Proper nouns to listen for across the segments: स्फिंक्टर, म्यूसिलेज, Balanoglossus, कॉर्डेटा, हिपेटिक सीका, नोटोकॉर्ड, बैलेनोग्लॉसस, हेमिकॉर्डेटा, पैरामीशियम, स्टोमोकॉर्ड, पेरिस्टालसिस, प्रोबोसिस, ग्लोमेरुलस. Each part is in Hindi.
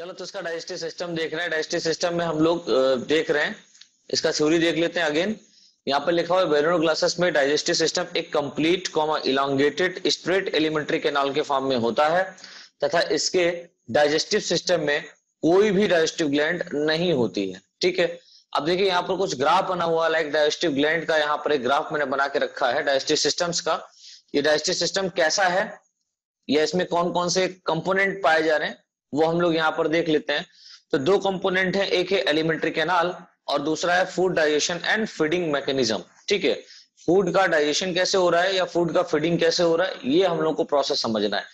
चलो तो इसका डाइजेस्टिव सिस्टम देख रहे हैं। डाइजेस्टिव सिस्टम में हम लोग देख रहे हैं, इसका थ्योरी देख लेते हैं। अगेन यहाँ पर लिखा हुआ है बैलेनोग्लॉसस में डाइजेस्टिव सिस्टम एक complete elongated straight alimentary canal के फॉर्म में होता है तथा इसके डाइजेस्टिव सिस्टम में कोई भी डाइजेस्टिव ग्लैंड नहीं होती है। ठीक है, अब देखिए यहाँ पर कुछ ग्राफ बना हुआ लाइक डाइजेस्टिव ग्लैंड का। यहाँ पर एक ग्राफ मैंने बना के रखा है डाइजेस्टिव सिस्टम्स का। ये डाइजेस्टिव सिस्टम कैसा है या इसमें कौन कौन से कंपोनेंट पाए जा रहे हैं वो हम लोग यहाँ पर देख लेते हैं। तो दो कंपोनेंट हैं, एक है एलिमेंट्री कैनाल और दूसरा है food digestion and feeding mechanism. ठीक है, फूड का डाइजेशन कैसे हो रहा है या फूड का फीडिंग कैसे हो रहा है ये हम लोग को प्रोसेस समझना है।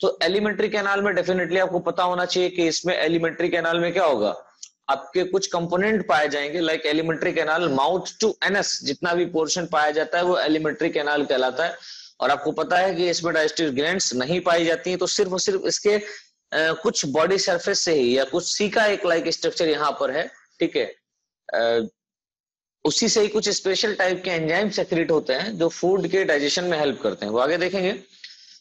तो एलिमेंट्री कैनाल में डेफिनेटली आपको पता होना चाहिए कि इसमें एलिमेंट्री कैनाल में क्या होगा, आपके कुछ कंपोनेंट पाए जाएंगे like alimentary canal mouth to anus जितना भी पोर्शन पाया जाता है वो एलिमेंट्री कैनाल कहलाता है। और आपको पता है कि इसमें डाइजेस्टिव ग्लैंड्स नहीं पाई जाती है, तो सिर्फ और सिर्फ इसके कुछ बॉडी सरफेस से ही या कुछ सी का एक लाइक स्ट्रक्चर यहाँ पर है। ठीक है, उसी से ही कुछ स्पेशल टाइप के एंजाइम सेक्रेट होते हैं जो फूड के डाइजेशन में हेल्प करते हैं, वो आगे देखेंगे।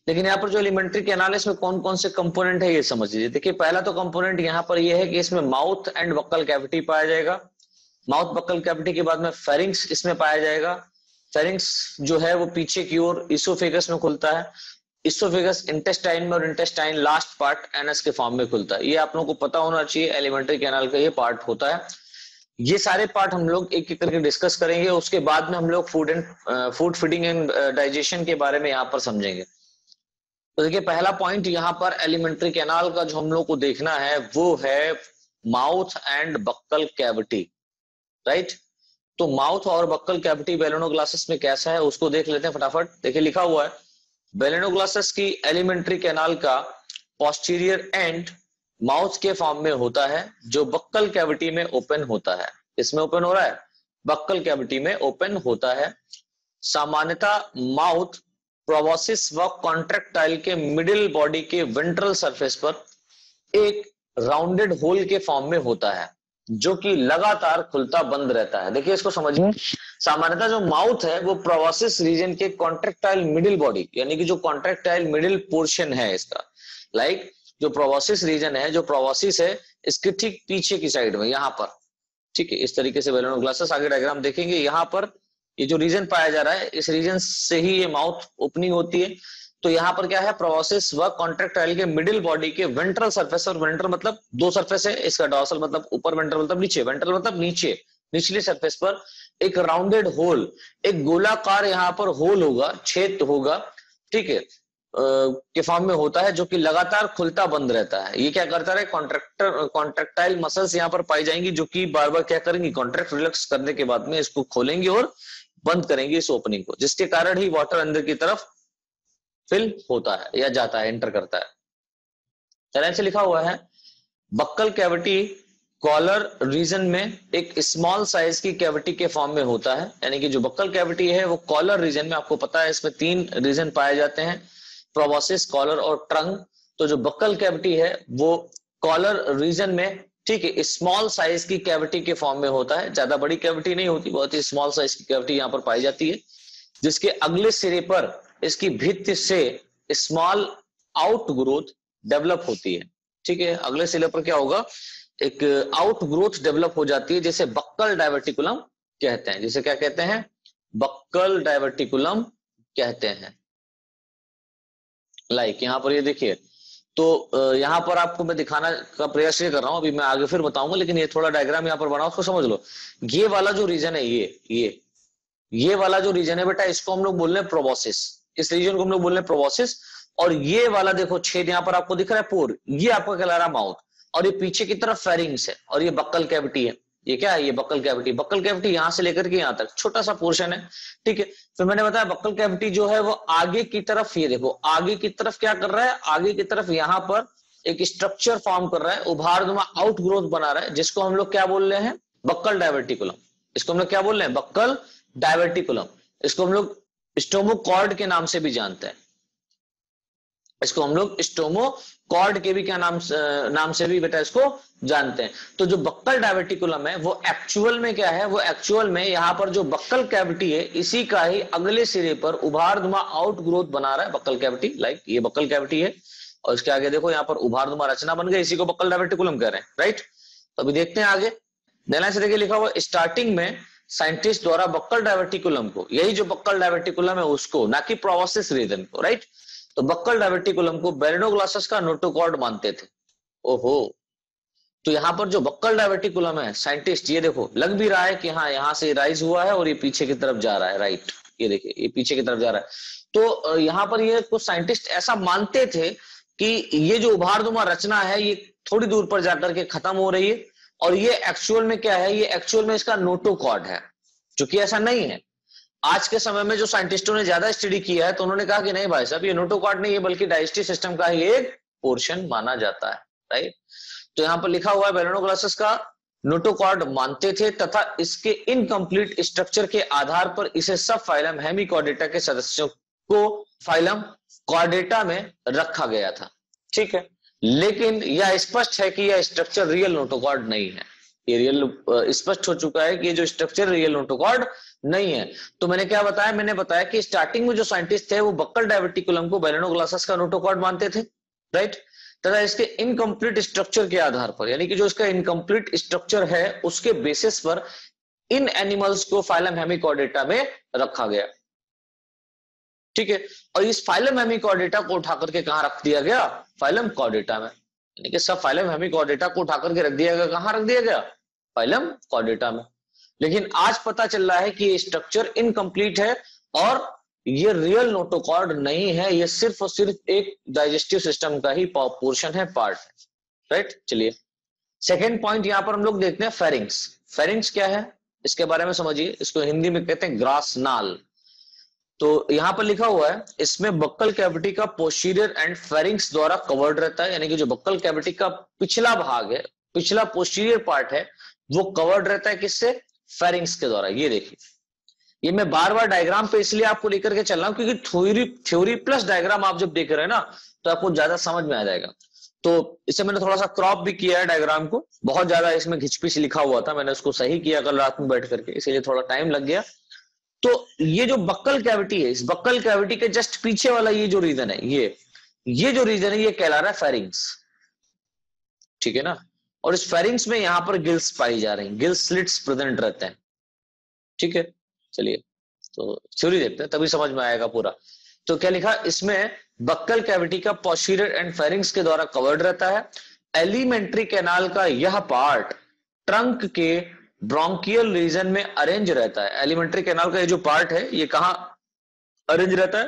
लेकिन यहाँ पर जो एलिमेंट्री कैनाल इसमें कौन कौन से कंपोनेंट है ये समझ लीजिए। देखिए पहला तो कंपोनेंट यहाँ पर ये है कि इसमें माउथ एंड बक्कल कैविटी पाया जाएगा। माउथ बक्कल कैविटी के बाद में फेरिंग्स इसमें पाया जाएगा। फेरिंग्स जो है वो पीछे की ओर इसोफेगस में खुलता है, इसोफेगस इंटेस्टाइन में और इंटेस्टाइन लास्ट पार्ट एनस के फॉर्म में खुलता है। ये आप लोगों को पता होना चाहिए, एलिमेंट्री कैनाल का ये पार्ट होता है। ये सारे पार्ट हम लोग एक एक करके डिस्कस करेंगे। उसके बाद में हम लोग फूड फीडिंग एंड डाइजेशन के बारे में यहाँ पर समझेंगे। तो देखिए पहला पॉइंट यहाँ पर एलिमेंट्री कैनाल का जो हम लोग को देखना है वो है mouth and buccal cavity, right. तो माउथ और बक्कल कैविटी बैलेनोग्लॉसस में कैसा है उसको देख लेते हैं फटाफट। देखिए लिखा हुआ है बैलेनोग्लॉसस की एलिमेंट्री कैनाल का पोस्टीरियर एंड माउथ के फॉर्म में होता है जो बक्कल कैविटी में ओपन होता है। इसमें ओपन हो रहा है, बक्कल कैविटी में ओपन होता है। सामान्यतः माउथ प्रोबोसिस व कॉन्ट्रैक्टाइल के मिडिल बॉडी के वेंट्रल सरफेस पर एक राउंडेड होल के फॉर्म में होता है जो कि लगातार खुलता बंद रहता है। देखिए इसको समझिए, सामान्यतः जो माउथ है वो प्रोबोसिस रीजन के कॉन्ट्रैक्टाइल मिडिल बॉडी यानी कि जो कॉन्ट्रैक्टाइल मिडिल पोर्शन है इसका, लाइक जो प्रोबोसिस रीजन है, जो प्रोबोसिस है इसके ठीक पीछे की साइड में यहाँ पर। ठीक है, इस तरीके से बैलेनोग्लॉसस आगे डायग्राम देखेंगे। यहाँ पर ये जो रीजन पाया जा रहा है इस रीजन से ही ये माउथ ओपनिंग होती है। तो यहाँ पर क्या है, प्रोबोसिस व कॉन्ट्रैक्टाइल के मिडिल बॉडी के वेंट्रल सरफेस, और वेंट्रल मतलब दो सरफेस है इसका, डॉर्सल मतलब ऊपर, वेंट्रल मतलब नीचे, वेंट्रल मतलब नीचे निचले सरफेस पर एक राउंडेड होल, एक गोलाकार यहाँ पर होल होगा, छेद होगा, ठीक है, के फॉर्म में होता है जो कि लगातार खुलता बंद रहता है। ये क्या करता है, कॉन्ट्रैक्टाइल मसल्स यहाँ पर पाई जाएंगी जो कि बार बार क्या करेंगी, कॉन्ट्रैक्ट रिलैक्स करने के बाद में इसको खोलेंगे और बंद करेंगे इस ओपनिंग को, जिसके कारण ही वाटर अंदर की तरफ फिल होता है या जाता है, एंटर करता है। तरह से लिखा हुआ है बक्कल कैविटी कॉलर रीजन में एक स्मॉल साइज की कैविटी के फॉर्म में होता है। यानी कि जो बक्कल कैविटी है वो कॉलर रीजन में, आपको पता है इसमें तीन रीजन पाए जाते हैं, प्रोबोसिस, कॉलर और ट्रंक। तो जो बक्कल कैविटी है वो कॉलर रीजन में, ठीक है, स्मॉल साइज की कैविटी के फॉर्म में होता है। ज्यादा बड़ी कैविटी नहीं होती, बहुत ही स्मॉल साइज की कैविटी यहाँ पर पाई जाती है, जिसके अगले सिरे पर इसकी भित्ति से स्मॉल आउट ग्रोथ डेवलप होती है। ठीक है, अगले सिरे पर क्या होगा, एक आउट ग्रोथ डेवलप हो जाती है जिसे बक्कल डायवर्टिकुलम कहते हैं। जिसे क्या कहते हैं, बक्कल डायवर्टिकुलम कहते हैं। लाइक यहाँ पर ये देखिए, तो यहाँ पर आपको मैं दिखाना का प्रयास ये कर रहा हूँ, अभी मैं आगे फिर बताऊंगा, लेकिन ये थोड़ा डायग्राम यहाँ पर बनाओ, उसको समझ लो। ये वाला जो रीजन है, ये वाला जो रीजन है बेटा, इसको हम लोग बोल रहे हैं प्रोबोसिस, इस रीजन को हम लोग बोल रहे हैं प्रोबोसिस। और ये वाला देखो छेद यहाँ पर आपको दिख रहा है, पोर, ये आपका कहला रहा माउथ, और ये पीछे की तरफ फेरिंग्स है और ये बक्कल कैविटी है। ये क्या है, ये बक्कल कैविटी। बक्कल कैविटी यहाँ से लेकर के यहाँ तक छोटा सा पोर्शन है। ठीक है, फिर मैंने बताया बक्कल कैविटी जो है वो आगे की तरफ, ये देखो आगे की तरफ क्या कर रहा है, आगे की तरफ यहाँ पर एक स्ट्रक्चर फॉर्म कर रहा है, उभारनुमा आउट ग्रोथ बना रहा है, जिसको हम लोग क्या बोल रहे हैं, बक्कल डायवर्टिकुलम। इसको हम लोग क्या बोल रहे हैं, बक्कल डायवर्टिकुलम। इसको हम लोग स्टोमोकॉर्ड के नाम से भी जानते हैं, इसको हम लोग स्टोमोकॉर्ड के भी क्या नाम से भी बेटा इसको जानते हैं। तो जो बक्कल डायवर्टिकुलम है वो एक्चुअल में क्या है, वो एक्चुअल में यहाँ पर जो बक्कल कैविटी है इसी का ही अगले सिरे पर उभारनुमा आउट ग्रोथ बना रहा है बक्कल कैविटी, लाइक ये बक्कल कैविटी है और इसके आगे देखो यहाँ पर उभारनुमा रचना बन गई, इसी को बक्कल डायवर्टिकुलम कह रहे हैं, राइट। तो अभी देखते हैं आगे, ध्यान से देखिए लिखा हुआ स्टार्टिंग में साइंटिस्ट द्वारा बक्कल डायवर्टिकुलम को, यही जो बक्कल डायवर्टिकुलम है उसको, ना कि प्रोवोसिस रीजन को, राइट। तो बक्कल डायवर्टिकुलम को बैलेनोग्लॉसस का नोटोकॉर्ड मानते थे। ओहो, तो यहाँ पर जो बक्कल डायवर्टिकुलम है साइंटिस्ट, ये देखो लग भी रहा है कि हाँ यहाँ से राइज हुआ है और ये पीछे की तरफ जा रहा है, राइट। ये देखिए ये पीछे की तरफ जा रहा है। तो यहाँ पर ये कुछ साइंटिस्ट ऐसा मानते थे कि ये जो उभारनुमा रचना है ये थोड़ी दूर पर जाकर के खत्म हो रही है और ये एक्चुअल में क्या है, ये एक्चुअल में इसका नोटोकॉर्ड है, जो कि ऐसा नहीं है। आज के समय में जो साइंटिस्टों ने ज्यादा स्टडी किया है तो उन्होंने कहा कि नहीं भाई साहब ये नोटोकॉर्ड नहीं है बल्कि डाइजेस्टिव सिस्टम का ही एक पोर्शन माना जाता है, राइट। तो यहाँ पर लिखा हुआ है बैलेनोग्लॉसस का नोटोकॉर्ड मानते थे तथा इसके इनकम्प्लीट स्ट्रक्चर के आधार पर इसे सब फाइलम हेमिकॉर्डेटा के सदस्यों को फाइलम कॉर्डेटा में रखा गया था, ठीक है। लेकिन यह स्पष्ट है कि यह स्ट्रक्चर रियल नोटोकॉर्ड नहीं है, ये रियल स्पष्ट हो चुका है कि ये जो स्ट्रक्चर रियल नोटोकॉर्ड नहीं है। तो मैंने क्या बताया, मैंने बताया कि स्टार्टिंग में जो साइंटिस्ट थे वो बक्कल डायवर्टिकुलम को बैलेनोग्लॉसस का नोटोकॉर्ड मानते थे, राइट, तथा इसके इनकम्प्लीट स्ट्रक्चर के आधार पर, यानी कि जो इसका इनकम्प्लीट स्ट्रक्चर है उसके बेसिस पर इन एनिमल्स को फाइलम हेमिकॉर्डेटा में रखा गया, ठीक है। और इस फाइलम हेमिकॉर्डेटा को उठाकर के कहां रख दिया गया, फाइलम कॉर्डेटा में, यानी कि सब फाइलम हेमिकॉर्डेटा को उठाकर के रख दिया गया, कहां रख दिया गया, फाइलम कॉर्डेटा में। लेकिन आज पता चल रहा है कि ये स्ट्रक्चर इनकम्प्लीट है और ये रियल नोटोकॉर्ड नहीं है, ये सिर्फ और सिर्फ एक डाइजेस्टिव सिस्टम का ही पोर्शन है, पार्ट है, राइट। चलिए सेकेंड पॉइंट यहाँ पर हम लोग देखते हैं फेरिंग्स। फेरिंग्स क्या है इसके बारे में समझिए, इसको हिंदी में कहते हैं ग्रास नाल। तो यहाँ पर लिखा हुआ है इसमें बक्कल कैविटी का पोस्टीरियर एंड फेरिंग्स द्वारा कवर्ड रहता है, यानी कि जो बक्कल कैविटी का पिछला भाग है, पिछला पोस्टीरियर पार्ट है, वो कवर्ड रहता है किससे, फेरिंग्स के द्वारा। ये देखिए, ये मैं बार बार डायग्राम पे इसलिए आपको लेकर के चल रहा हूं क्योंकि थ्योरी प्लस डायग्राम आप जब देख रहे हैं ना तो आपको ज्यादा समझ में आ जाएगा। तो इसे मैंने थोड़ा सा क्रॉप भी किया है डायग्राम को, बहुत ज्यादा इसमें घिचपिच लिखा हुआ था, मैंने उसको सही किया कल रात में बैठ करके, इसीलिए थोड़ा टाइम लग गया। तो ये जो बक्कल कैविटी है, इस बक्कल कैविटी के जस्ट पीछे वाला ये जो रीजन है, ये जो रीजन है ये कहला रहा है फेरिंग्स, ठीक है ना। और इस फेरिंग्स में यहाँ पर गिल्स पाई जा रही है, गिल्स स्लिट्स प्रेजेंट रहते हैं, ठीक है। चलिए तो थ्योरी देखते हैं तभी समझ में आएगा पूरा। तो क्या लिखा, इसमें बक्कल कैविटी का पोस्टीरियर एंड फेरिंग्स के द्वारा कवर्ड रहता है। एलिमेंट्री कैनाल का यह पार्ट ट्रंक के ब्रोंकियल रीजन में अरेंज रहता है। एलिमेंट्री कैनाल का ये जो पार्ट है ये कहाँ अरेंज रहता है,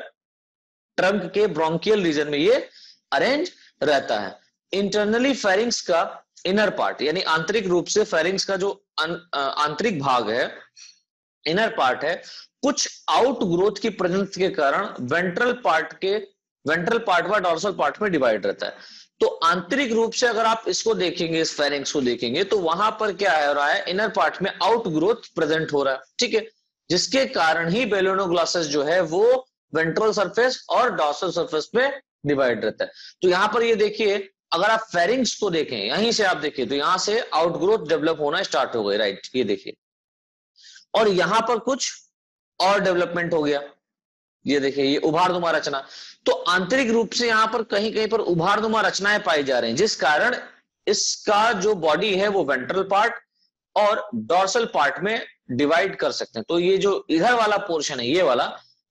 ट्रंक के ब्रोंकियल रीजन में ये अरेंज रहता है। इंटरनली फेरिंग्स का इनर पार्ट, यानी आंतरिक रूप से फेरिंग्स का जो आंतरिक भाग है, इनर पार्ट है, कुछ आउट ग्रोथ की प्रेजेंस के कारण वेंट्रल पार्ट व डॉर्सल पार्ट में डिवाइड रहता है। तो आंतरिक रूप से अगर आप इसको देखेंगे, इस फेरिंग्स को देखेंगे, तो वहां पर क्या हो रहा है, इनर पार्ट में आउट ग्रोथ प्रेजेंट हो रहा है, ठीक है, जिसके कारण ही बैलेनोग्लॉसस जो है वो वेंट्रल सरफेस और डॉर्सल सरफेस में डिवाइड रहता है। तो यहाँ पर ये देखिए, अगर आप फेरिंग्स को देखें, यहीं से आप देखिए, तो यहाँ से आउट ग्रोथ डेवलप होना स्टार्ट हो गई, राइट, ये देखिए, और यहां पर कुछ और डेवलपमेंट हो गया, ये देखिए, ये उभारनुमा रचना। तो आंतरिक रूप से यहां पर कहीं कहीं पर उभारनुमा रचनाएं पाई जा रही हैं, जिस कारण इसका जो बॉडी है वो वेंट्रल पार्ट और डॉर्सल पार्ट में डिवाइड कर सकते हैं। तो ये जो इधर वाला पोर्शन है, ये वाला,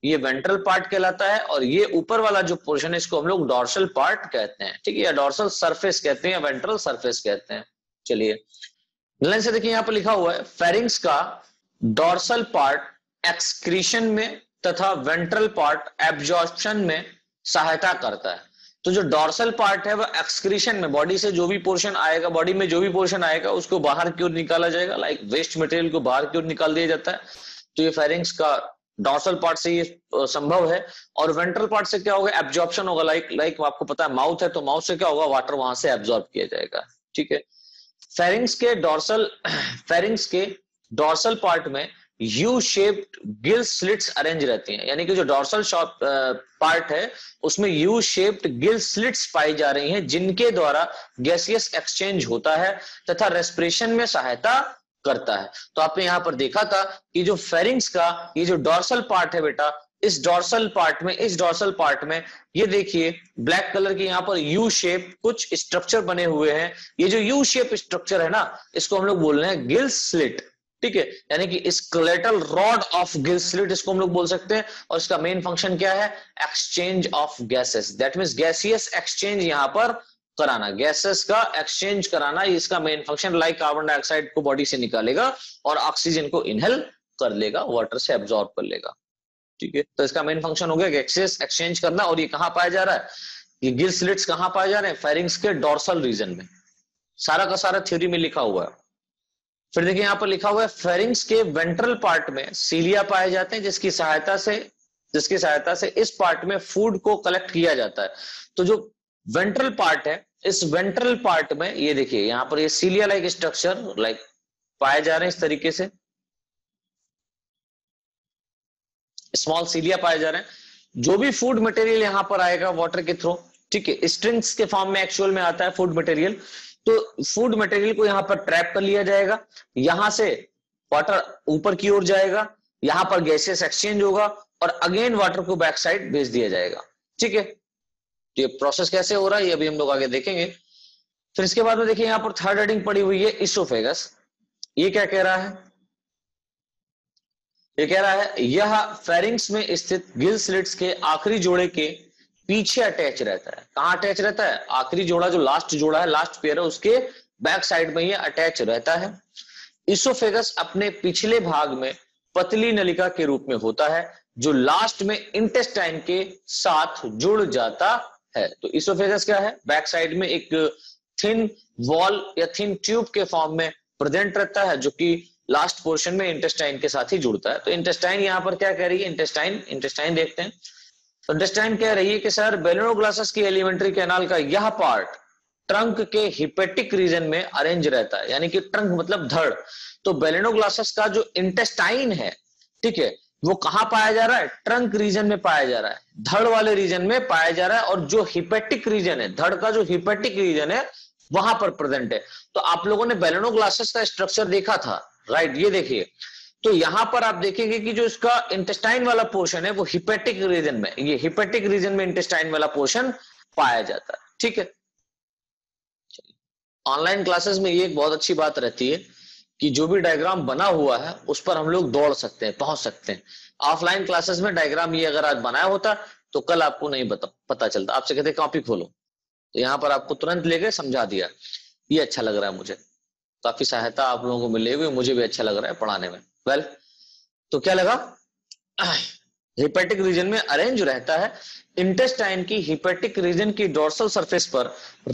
ये वेंट्रल पार्ट कहलाता है, और ये ऊपर वाला जो पोर्शन है इसको हम लोग डॉर्सल पार्ट कहते हैं, ठीक है, या डॉर्सल सरफेस कहते हैं या वेंट्रल सरफेस कहते हैं। चलिए लाइन से देखिए, यहां पर लिखा हुआ है फेरिंग्स का डॉर्सल पार्ट एक्सक्रीशन में तथा वेंट्रल पार्ट एब्जॉर्प्शन में सहायता करता है। तो जो डॉर्सल पार्ट है वह एक्सक्रीशन में, बॉडी से जो भी पोर्शन आएगा, बॉडी में जो भी पोर्शन आएगा उसको बाहर की ओर निकाला जाएगा, लाइक वेस्ट मटेरियल को बाहर की ओर निकाल दिया जाता है। तो ये फेरिंग्स का डॉर्सल पार्ट से ये संभव है। और वेंट्रल पार्ट से क्या होगा, एब्जॉर्प्शन होगा, लाइक आपको पता है माउथ है, तो माउथ से क्या होगा, वाटर वहां से एब्जॉर्ब किया जाएगा, ठीक है। फेरिंग्स के डॉर्सल पार्ट में U shaped gill slits arrange रहती हैं, यानी कि जो डॉर्सल पार्ट है उसमें यू शेप्ड गिल स्लिट्स पाई जा रही हैं, जिनके द्वारा गैसियस एक्सचेंज होता है तथा रेस्पिरेशन में सहायता करता है। तो आपने यहां पर देखा था कि जो फेरिंग्स का ये जो डॉर्सल पार्ट है बेटा, इस डॉर्सल पार्ट में ये देखिए ब्लैक कलर के यहाँ पर यू शेप कुछ स्ट्रक्चर बने हुए हैं। ये जो यू शेप स्ट्रक्चर है ना, इसको हम लोग बोल रहे हैं गिल स्लिट, ठीक है, यानी कि skeletal rod of gill slit इसको हम लोग बोल सकते हैं। और इसका मेन फंक्शन क्या है? Exchange of gases, that means gaseous exchange यहाँ पर कराना, गैसेस का एक्सचेंज कराना, इसका main function. Like carbon dioxide को बॉडी से निकालेगा और ऑक्सीजन को इनहेल कर लेगा, वाटर से एब्जॉर्ब कर लेगा, ठीक है। तो इसका मेन फंक्शन हो गया गैसेस एक्सचेंज करना। और ये कहाँ पाया जा रहा है? ये गिल स्लिट्स कहाँ पाए जा रहे हैं? फेरिंग्स के डॉर्सल रीजन में। सारा का सारा थ्योरी में लिखा हुआ है। फिर देखिए यहाँ पर लिखा हुआ है फेरिंग्स के वेंट्रल पार्ट में सीलिया पाए जाते हैं, जिसकी सहायता से इस पार्ट में फूड को कलेक्ट किया जाता है। तो जो वेंट्रल पार्ट है, इस वेंट्रल पार्ट में ये देखिए यहाँ पर ये सीलिया लाइक स्ट्रक्चर लाइक पाए जा रहे हैं, इस तरीके से स्मॉल सीलिया पाए जा रहे हैं। जो भी फूड मटेरियल यहाँ पर आएगा वाटर के थ्रू, ठीक है, स्ट्रिंग्स के फॉर्म में एक्चुअल में आता है फूड मटेरियल, तो फूड मटेरियल को यहाँ पर ट्रैप कर लिया जाएगा। यहां से वाटर ऊपर की ओर जाएगा, यहां पर गैसेस एक्सचेंज होगा और अगेन वाटर को बैक साइड भेज दिया जाएगा, ठीक है। तो ये प्रोसेस कैसे हो रहा है ये अभी हम लोग आगे देखेंगे। फिर इसके बाद में देखिए यहाँ पर थर्ड हेडिंग पड़ी हुई है इसोफेगस। ये क्या कह रहा है? ये कह रहा है यह फेरिंग्स में स्थित गिल स्लिट्स के आखिरी जोड़े के पीछे अटैच रहता है। कहाँ अटैच रहता है? आखिरी जोड़ा जो लास्ट जोड़ा है, लास्ट पेयर है, उसके बैक साइड में ये अटैच रहता है। इसोफेगस अपने पिछले भाग में पतली नलिका के रूप में होता है जो लास्ट में इंटेस्टाइन के साथ जुड़ जाता है। तो इसोफेगस क्या है? बैक साइड में एक थिन वॉल या थिन ट्यूब के फॉर्म में प्रेजेंट रहता है जो कि लास्ट पोर्शन में इंटेस्टाइन के साथ ही जुड़ता है। तो इंटेस्टाइन यहाँ पर क्या कह रही है? इंटेस्टाइन देखते हैं। इंटेस्टाइन कह रही है कि सर बेलेनोग्लॉसस की एलिमेंट्री कैनाल का यह पार्ट ट्रंक के हिपेटिक रीजन में अरेंज रहता है, यानी कि ट्रंक मतलब धड़। तो बेलेनोग्लॉसस का जो इंटेस्टाइन है, ठीक है, वो कहाँ पाया जा रहा है? ट्रंक रीजन में पाया जा रहा है, धड़ वाले रीजन में पाया जा रहा है। और जो हिपेटिक रीजन है, धड़ का जो हिपेटिक रीजन है, वहां पर प्रेजेंट है। तो आप लोगों ने बेलेनोग्लॉसस का स्ट्रक्चर देखा था, राइट? ये देखिए, तो यहां पर आप देखेंगे कि जो इसका इंटेस्टाइन वाला पोर्शन है वो हिपेटिक रीजन में, ये हिपेटिक रीजन में इंटेस्टाइन वाला पोर्शन पाया जाता है, ठीक है। ऑनलाइन क्लासेस में ये एक बहुत अच्छी बात रहती है कि जो भी डायग्राम बना हुआ है उस पर हम लोग दौड़ सकते हैं, पहुंच सकते हैं। ऑफलाइन क्लासेस में डायग्राम ये अगर आज बनाया होता तो कल आपको नहीं पता चलता। आपसे कहते कॉपी खोलो, तो यहां पर आपको तुरंत लेके समझा दिया। ये अच्छा लग रहा है मुझे, काफी सहायता आप लोगों को मिली हुई, मुझे भी अच्छा लग रहा है पढ़ाने में। वेल, तो क्या लगा? हिपेटिक रीजन में अरेंज रहता है। इंटेस्टाइन की हिपेटिक रीजन की डोर्सल सरफेस पर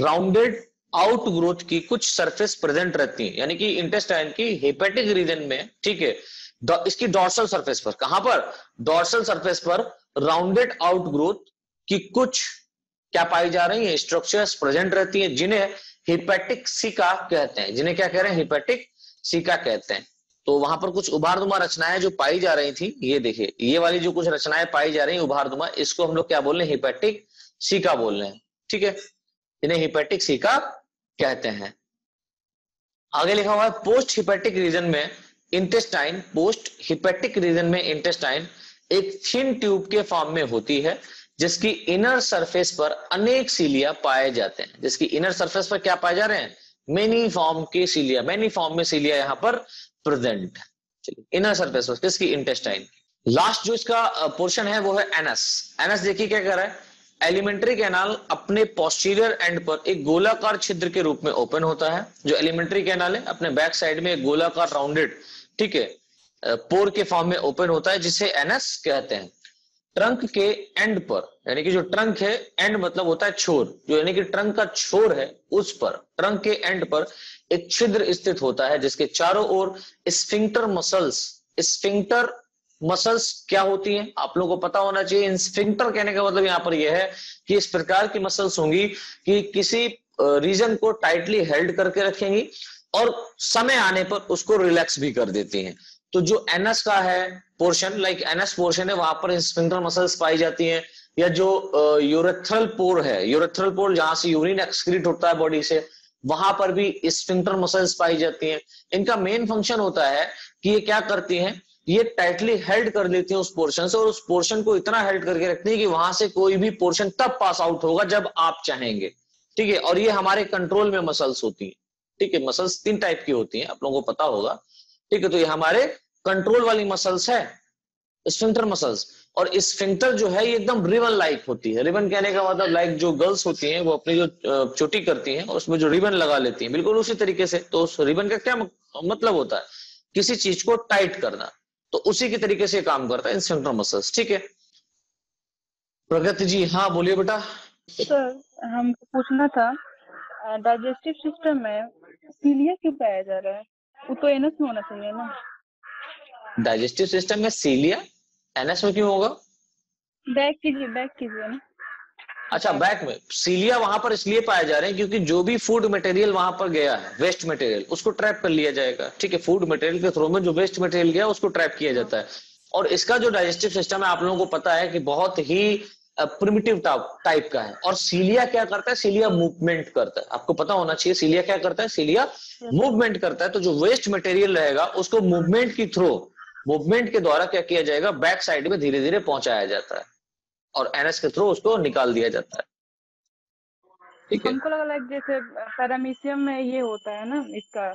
राउंडेड आउट ग्रोथ की कुछ सरफेस प्रेजेंट रहती है, यानी कि इंटेस्टाइन की हिपेटिक रीजन में, ठीक है, इसकी डोर्सल सरफेस पर, कहां पर? डोर्सल सरफेस पर राउंडेड आउट ग्रोथ की कुछ क्या पाई जा रही है? स्ट्रक्चर्स प्रेजेंट रहती है जिन्हें हिपेटिक सिका कहते हैं, जिन्हें क्या कह रहे हैं? हिपेटिक सिका कहते हैं। तो वहां पर कुछ उभारनुमा रचनाएं जो पाई जा रही थी, ये देखिए, ये वाली जो कुछ रचनाएं पाई जा रही हैं उभारनुमा, इसको हम लोग क्या बोल रहे हैं? हिपेटिक सिका बोल रहे हैं, ठीक है, इन्हें हिपेटिक सिका कहते हैं। आगे लिखा हुआ है पोस्ट हिपेटिक रीजन में इंटेस्टाइन एक थिन ट्यूब के फॉर्म में होती है जिसकी इनर सरफेस पर अनेक सीलिया पाए जाते हैं। जिसकी इनर सरफेस पर क्या पाए जा रहे हैं? मेनी फॉर्म में सीलिया यहाँ पर प्रेजेंट। चलिए, इनर सरफेस पर किसकी? इंटेस्टाइन। लास्ट जो इसका पोर्शन है वो है एनस। एनस देखिए क्या कर रहा है? एलिमेंट्री कैनाल अपने पोस्टीरियर एंड पर एक गोलाकार छिद्र के रूप में ओपन होता है। जो एलिमेंट्री कैनाल है अपने बैक साइड में एक गोलाकार राउंडेड, ठीक है, पोर के फॉर्म में ओपन होता है जिसे एनस कहते हैं। ट्रंक के एंड पर, यानी कि जो ट्रंक है, एंड मतलब होता है छोर, जो यानी कि ट्रंक का छोर है उस पर, ट्रंक के एंड पर एक छिद्र स्थित होता है जिसके चारों ओर स्फिंक्टर मसल्स क्या होती हैं? आप लोगों को पता होना चाहिए। स्फिंक्टर कहने का मतलब यहाँ पर यह है कि इस प्रकार की मसल्स होंगी कि किसी रीजन को टाइटली हेल्ड करके रखेंगी और समय आने पर उसको रिलैक्स भी कर देती हैं। तो जो एनस का है पोर्शन, लाइक एनस पोर्शन है, वहां पर स्फिंक्टर मसल्स पाई जाती हैं। या जो यूरेथ्रल पोर है, यूरेथ्रल पोर जहां से यूरिन एक्सक्रीट होता है बॉडी से, वहां पर भी स्फिंक्टर मसल्स पाई जाती हैं। इनका मेन फंक्शन होता है कि ये क्या करती हैं? ये टाइटली हेल्ड कर लेती हैं उस पोर्शन से, और उस पोर्शन को इतना हेल्ड करके रखती है कि वहां से कोई भी पोर्शन तब पास आउट होगा जब आप चाहेंगे, ठीक है। और ये हमारे कंट्रोल में मसल्स होती है, ठीक है। मसल्स 3 टाइप की होती हैं, आप लोगों को पता होगा, ठीक है। तो ये हमारे कंट्रोल वाली मसल्स है, स्फिंक्टर मसल्स। और स्फिंक्टर जो है ये एकदम रिबन लाइक होती है। रिबन कहने का मतलब लाइक जो गर्ल्स होती हैं वो अपनी जो चोटी करती हैं और उसमें जो रिबन लगा लेती हैं, बिल्कुल उसी तरीके से। तो उस रिबन का क्या मतलब होता है, किसी चीज को टाइट करना, तो उसी के तरीके से काम करता है स्फिंक्टर मसल्स, ठीक है। प्रगति जी, हाँ बोलिए बेटा। सर हमको पूछना था, डाइजेस्टिव सिस्टम में सीलिया क्यों पाया जा रहा है? वो तो एनएस में होना चाहिए ना। डाइजेस्टिव सिस्टम में सीलिया एनएस में क्यों होगा? बैक कीजिए ना। अच्छा, बैक में सीलिया वहां पर इसलिए पाए जा रहे हैं क्योंकि जो भी फूड मटेरियल वहां पर गया है, वेस्ट मटेरियल, उसको ट्रैप कर लिया जाएगा, ठीक है। फूड मटेरियल के थ्रू में जो वेस्ट मटेरियल गया उसको ट्रैप किया जाता है। और इसका जो डाइजेस्टिव सिस्टम है आप लोगों को पता है कि बहुत ही प्रिमिटिव टाइप का है। और सीलिया क्या करता है, सीलिया मूवमेंट करता है, आपको पता होना चाहिए। सीलिया क्या करता है, सीलिया मूवमेंट करता है। तो जो वेस्ट मटेरियल रहेगा उसको मूवमेंट के थ्रू, मूवमेंट के द्वारा क्या किया जाएगा, बैक साइड में धीरे धीरे पहुंचाया जाता है और एनएस के थ्रू उसको निकाल दिया जाता है, ठीक है। हमको लगा लाइक जैसे पैरामीशियम में ये होता है ना, इसका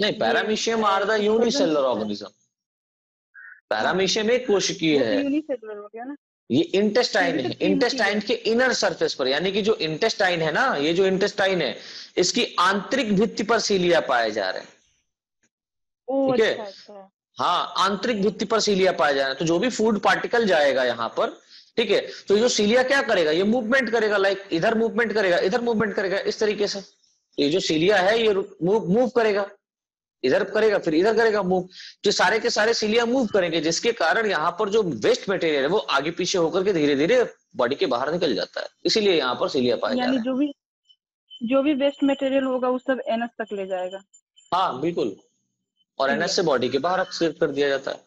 नहीं। पैरामीशियम are the unicellular organism. पैरामीशियम एक कोशिकीय है, यूनिसेलुलर हो गया ना। ये इंटेस्टाइन है, इंटेस्टाइन के इनर सरफेस पर, यानी कि जो इंटेस्टाइन है ना, ये जो इंटेस्टाइन है इसकी आंतरिक भित्ति पर सीलिया पाए जा रहे हैं, ठीक है। हाँ, आंतरिक भित्ति पर सीलिया पाए जा रहे हैं। तो जो भी फूड पार्टिकल जाएगा यहाँ पर, ठीक है, तो जो सीलिया क्या करेगा, ये मूवमेंट करेगा, लाइक इधर मूवमेंट करेगा, इधर मूवमेंट करेगा, इस तरीके से। ये जो सीलिया है ये मूव करेगा, इधर करेगा फिर इधर करेगा मूव। जो सारे के सारे सीलिया मूव करेंगे, जिसके कारण यहाँ पर जो वेस्ट मटेरियल है वो आगे पीछे होकर के धीरे धीरे बॉडी के बाहर निकल जाता है, इसीलिए यहाँ पर सीलिया पाया जाता है। जो भी वेस्ट मटेरियल होगा वो सब एनएस तक ले जाएगा। हाँ बिल्कुल, और एनएस से बॉडी के बाहर एक्सक्रीट कर दिया जाता है।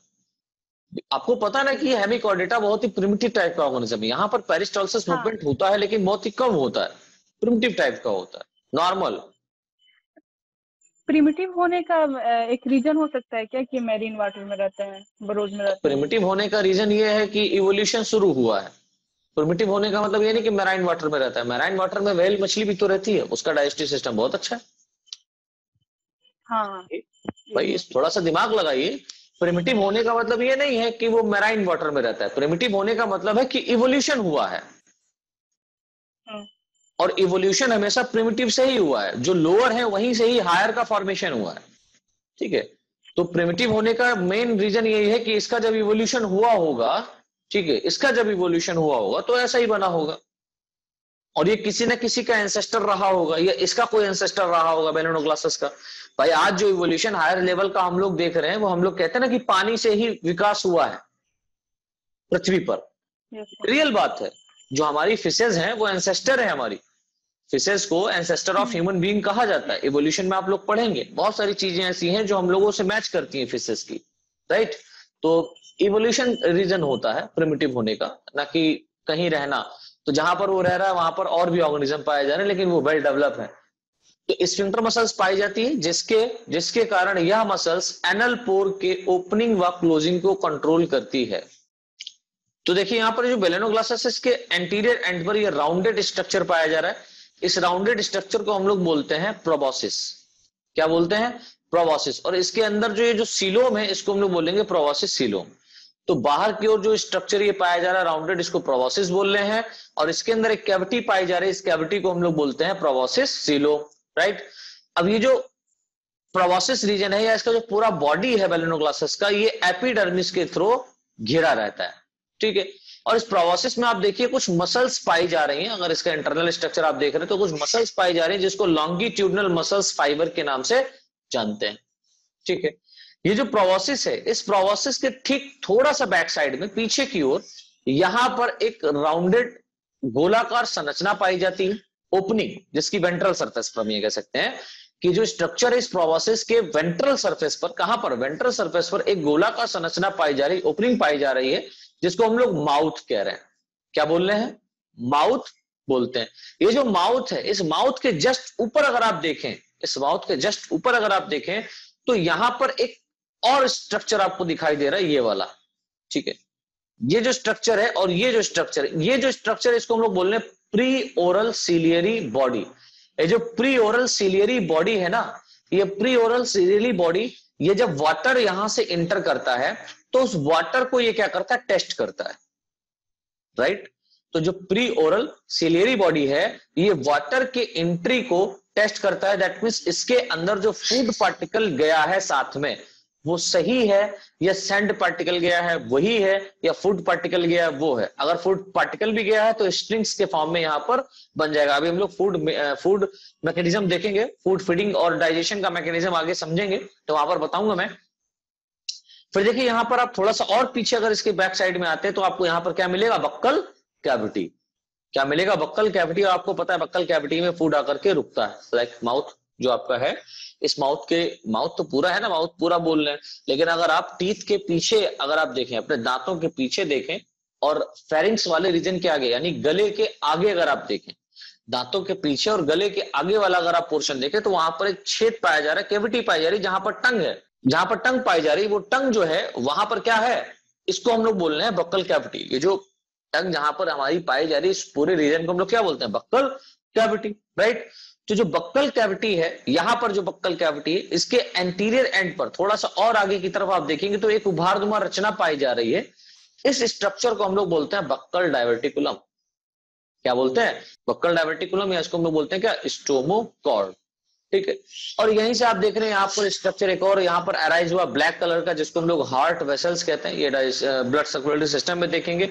आपको पता ना कि हेमिकॉर्डेटा बहुत ही प्रिमिटिव टाइप का ऑर्गेनिज्म है। यहाँ पर पेरिस्टालसिस मूवमेंट होता है लेकिन बहुत ही कम होता है, प्रिमिटिव टाइप का होता है। नॉर्मल प्रिमिटिव होने का एक रीजन हो सकता है क्या कि मैरीन वाटर में रहते हैं, बरोज में रहते हैं? प्रिमिटिव होने का रीजन ये है कि इवोल्यूशन शुरू हुआ है। प्रिमिटिव होने का मतलब ये नहीं कि मैराइन वाटर में रहता है, मैराइन वाटर में व्हेल मछली भी तो रहती है, उसका डाइजेस्टिव सिस्टम बहुत अच्छा है। हाँ भाई, थोड़ा सा दिमाग लगाइए। प्रिमिटिव होने का मतलब ये नहीं है कि वो मैराइन वाटर में रहता है, प्रिमिटिव होने का मतलब है कि इवोल्यूशन हुआ है, और इवोल्यूशन हमेशा प्रिमिटिव से ही हुआ है। जो लोअर है वहीं से ही हायर का फॉर्मेशन हुआ है, ठीक है। तो प्रिमिटिव होने का मेन रीजन यही है कि इसका जब इवोल्यूशन हुआ होगा, ठीक है, इसका जब इवोल्यूशन हुआ होगा तो ऐसा ही बना होगा, और ये किसी ना किसी का एंसेस्टर रहा होगा, या इसका कोई एंसेस्टर रहा होगा बैलेनोग्लासस का। भाई आज जो इवोल्यूशन हायर लेवल का हम लोग देख रहे हैं वो हम लोग कहते हैं ना कि पानी से ही विकास हुआ है पृथ्वी पर, रियल बात है। जो हमारी फिशेज हैं वो एंसेस्टर है, हमारी फिशेज को एंसेस्टर ऑफ ह्यूमन बीइंग कहा जाता है। इवोल्यूशन में आप लोग पढ़ेंगे, बहुत सारी चीजें ऐसी हैं जो हम लोगों से मैच करती है फिशेज की, राइट। तो इवोल्यूशन रीजन होता है प्रिमिटिव होने का, ना कि कहीं रहना। तो जहां पर वो रह रहा है वहां पर और भी ऑर्गेनिज्म पाए जा रहे हैं, लेकिन वो वेल डेवलप है। तो स्फिंक्टर मसल्स पाई जाती है, जिसके कारण यह मसल्स एनल पोर के ओपनिंग व क्लोजिंग को कंट्रोल करती है। तो देखिए यहाँ पर जो बेलेनोग्लासस के एंटीरियर एंड पर ये राउंडेड स्ट्रक्चर पाया जा रहा है। इस राउंडेड स्ट्रक्चर को हम लोग बोलते हैं प्रोबोसिस। क्या बोलते हैं? प्रोबोसिस। और इसके अंदर जो ये जो सीलोम है इसको हम लोग बोलेंगे प्रोबोसिस सीलोम। तो बाहर की ओर जो स्ट्रक्चर ये पाया जा रहा है राउंडेड, इसको प्रोबोसिस बोल रहे हैं। और इसके अंदर एक कैविटी पाई जा रही है, इस कैविटी को हम लोग बोलते हैं प्रोबोसिस सीलोम, राइट। अब ये जो प्रोबोसिस रीजन है या इसका जो पूरा बॉडी है बेलेनोग्लासस का, ये एपिडर्मिस के थ्रू घिरा रहता है, ठीक है। और इस प्रोबोसिस में आप देखिए कुछ मसल्स पाई जा रही हैं। अगर इसका इंटरनल स्ट्रक्चर आप देख रहे हैं तो कुछ मसल्स पाई जा रही है, जिसको लॉन्गिट्यूडनल मसल्स फाइबर के नाम से जानते हैं, ठीक है। ये जो प्रोबोसिस है, इस प्रोबोसिस के ठीक थोड़ा सा बैक साइड में पीछे की ओर यहां पर एक राउंडेड गोलाकार संरचना पाई जाती है, ओपनिंग, जिसकी वेंट्रल सरफेस पर हम ये कह सकते हैं कि जो स्ट्रक्चर है इस प्रोबोसिस के वेंट्रल सरफेस पर, कहां पर, वेंट्रल सरफेस पर एक गोलाकार संरचना पाई जा रही, ओपनिंग पाई जा रही है, जिसको हम लोग माउथ कह रहे हैं। क्या बोल रहे हैं? माउथ बोलते हैं। ये जो माउथ है, इस माउथ के जस्ट ऊपर अगर आप देखें, तो यहां पर एक और स्ट्रक्चर आपको दिखाई दे रहा है ये वाला, ठीक है, ये जो स्ट्रक्चर है और ये जो स्ट्रक्चर है, ये जो स्ट्रक्चर इसको हम लोग बोल रहे हैं प्री ओरल सीलियरी बॉडी। ये जो प्री ओरल सीलियरी बॉडी है ना, ये प्री ओरल सीलियरी बॉडी, ये जब वाटर यहां से इंटर करता है तो उस वाटर को ये क्या करता है, टेस्ट करता है, राइट। तो जो प्री ओरल सीलियरी बॉडी है ये वाटर के एंट्री को टेस्ट करता है, दैट मींस इसके अंदर जो फूड पार्टिकल गया है साथ में वो सही है या सैंड पार्टिकल गया है वही है या फूड पार्टिकल गया है वो है। अगर फूड पार्टिकल भी गया है तो स्ट्रिंग्स के फॉर्म में यहाँ पर बन जाएगा। अभी हम लोग फूड मैकेनिज्म देखेंगे, फूड फीडिंग और डाइजेशन का मैकेनिज्म आगे समझेंगे तो वहां पर बताऊंगा मैं। फिर देखिए यहाँ पर आप थोड़ा सा और पीछे अगर इसके बैक साइड में आते हैं तो आपको यहाँ पर क्या मिलेगा, बक्कल कैविटी। क्या मिलेगा, बक्कल कैविटी। और आपको पता है बक्कल कैविटी में फूड आकर के रुकता है, लाइक माउथ जो आपका है, इस माउथ के, माउथ तो पूरा है ना, माउथ पूरा बोल रहे हैं, लेकिन अगर आप टीथ के पीछे अगर आप देखें, अपने दांतों के पीछे देखें और फेरिंग्स वाले रीजन के आगे यानी गले के आगे अगर आप देखें, दांतों के पीछे और गले के आगे वाला अगर आप पोर्शन देखें तो वहां पर एक छेद पाया जा रहा है, कैविटी पाई जा रही है, जहां पर टंग है, जहां पर टंग पाई जा रही है। वो टंग जो है वहां पर क्या है, इसको हम लोग बोल रहे हैं बक्कल कैविटी। ये जो टंग जहां पर हमारी पाई जा रही है इस पूरे रीजन को हम लोग क्या बोलते हैं, बक्कल कैविटी, राइट। तो जो बक्कल कैविटी है, यहां पर जो बक्कल कैविटी है इसके एंटीरियर एंड पर थोड़ा सा और आगे की तरफ आप देखेंगे तो एक उभारनुमा रचना पाई जा रही है। इस स्ट्रक्चर को हम लोग बोलते हैं बक्कल डायवर्टिकुलम। क्या बोलते हैं, बक्कल डायवर्टिकुलम, या इसको हम लोग बोलते हैं क्या, स्टोमोकॉर्ड, ठीक है। और यहीं से आप देख रहे हैं यहाँ पर स्ट्रक्चर एक और यहाँ पर अराइज हुआ ब्लैक कलर का, जिसको हम लोग हार्ट वेसल्स कहते हैं, ये ब्लड सर्कुलेटरी सिस्टम में देखेंगे।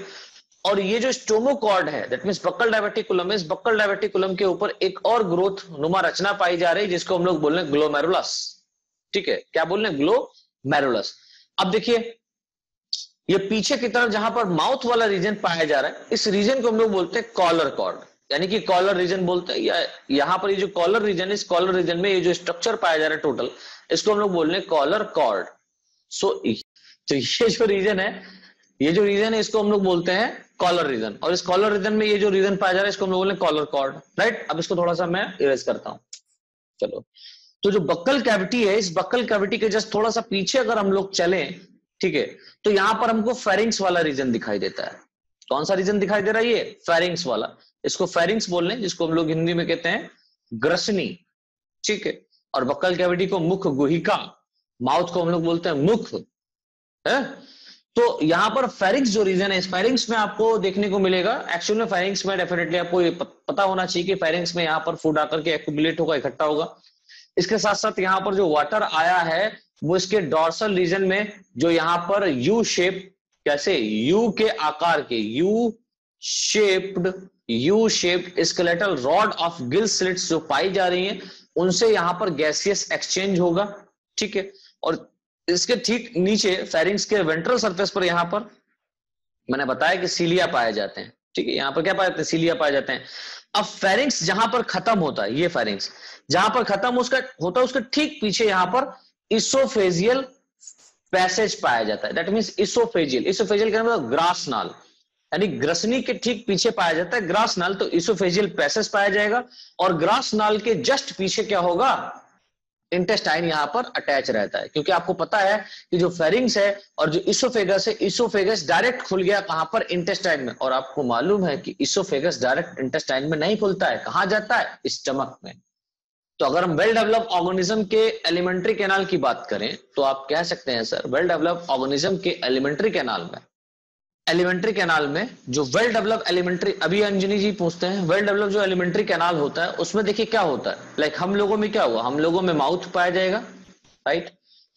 और ये जो स्टोमोकॉर्ड है दैट मींस बक्कल डायवर्टिकुलम, इस बक्कल डायवर्टिकुलम के ऊपर एक और ग्रोथ नुमा रचना पाई जा रही है जिसको हम लोग बोल रहे हैं ग्लोमेरुलस, ठीक है। क्या बोल रहे हैं, ग्लोमेरुलस। अब देखिए ये पीछे की तरफ जहां पर माउथ वाला रीजन पाया जा रहा है इस रीजन को हम लोग बोलते हैं कॉलर कॉर्ड, यानी कि कॉलर रीजन बोलते हैं। या यहाँ पर ये जो कॉलर रीजन है, इस कॉलर रीजन में ये जो स्ट्रक्चर पाया जा रहा है टोटल, इसको हम लोग बोल रहे हैं कॉलर कॉर्ड। सो तो ये जो रीजन है, ये जो रीजन है इसको हम लोग बोलते हैं कॉलर रीजन, और इस कॉलर रीजन में ये जो रीजन पाया जा रहा है इसको हम लोग बोलते हैं कॉलर कॉर्ड, राइट। अब इसको थोड़ा सा मैं इरेज करता हूं, चलो। तो जो बक्कल कैविटी है, इस बक्कल कैविटी के जस्ट थोड़ा सा पीछे अगर हम लोग चले, ठीक है, तो यहाँ पर हमको फेरिंग्स वाला रीजन दिखाई देता है। कौन सा रीजन दिखाई दे रहा है, ये फेरिंग्स वाला, इसको फेरिंग्स बोल रहे हैं, जिसको हम लोग हिंदी में कहते हैं ग्रसनी, ठीक है। और बक्कल कैविटी को मुख गुहिका, माउथ को हम लोग बोलते हैं मुख, है। तो यहाँ पर फेरिंग्स जो रीजन है, फेरिंग्स में आपको देखने को मिलेगा, एक्चुअल में फेरिंग्स में डेफिनेटली आपको ये पता होना चाहिए कि फेरिंग्स में यहाँ पर फूड आकर के एक्युमुलेट होगा, इकट्ठा होगा। इसके साथ साथ यहाँ पर जो वाटर आया है वो इसके डॉर्सल रीजन में, जो यहाँ पर यू शेप, कैसे यू के आकार के, U shaped skeletal rod of gill slits जो पाई जा रही है उनसे यहाँ पर गैसियस एक्सचेंज होगा, ठीक है। और इसके ठीक नीचे फेरिंग्स के वेंट्रल सरफेस पर यहाँ पर मैंने बताया कि सीलिया पाए जाते हैं, ठीक है। यहाँ पर क्या पाए जाते हैं, सीलिया पाए जाते हैं। अब फेरिंग्स जहां पर खत्म होता है, ये फेरिंग्स जहां पर खत्म उसका होता है, उसके ठीक पीछे यहाँ पर इसोफेजियल पैसेज पाया जाता है, दैट मींस इसोफेजियल, इसोफेजियल का मतलब ग्रास नाल, यानी ग्रसनी के ठीक पीछे पाया जाता है ग्रास नाल। तो इसोफेजियल पैसेज पाया जाएगा और ग्रास नाल के जस्ट पीछे क्या होगा, इंटेस्टाइन यहाँ पर अटैच रहता है, क्योंकि आपको पता है कि जो फेरिंग्स है और जो इसोफेगस है, इसोफेगस डायरेक्ट खुल गया कहां पर, इंटेस्टाइन में। और आपको मालूम है कि इसोफेगस डायरेक्ट इंटेस्टाइन में नहीं खुलता है, कहां जाता है, स्टमक में। तो अगर हम वेल डेवलप ऑर्गेनिज्म के एलिमेंट्री कैनाल की बात करें तो आप कह सकते हैं सर वेल डेवलप ऑर्गेनिज्म के एलिमेंट्री कैनाल में जो वेल डेवलप एलिमेंट्री, अभी अंजनी जी पूछते हैं वेल डेवलप जो एलिमेंट्री कैनाल होता है उसमें देखिए क्या होता है, लाइक हम लोगों में क्या हुआ, हम लोगों में माउथ पाया जाएगा, राइट।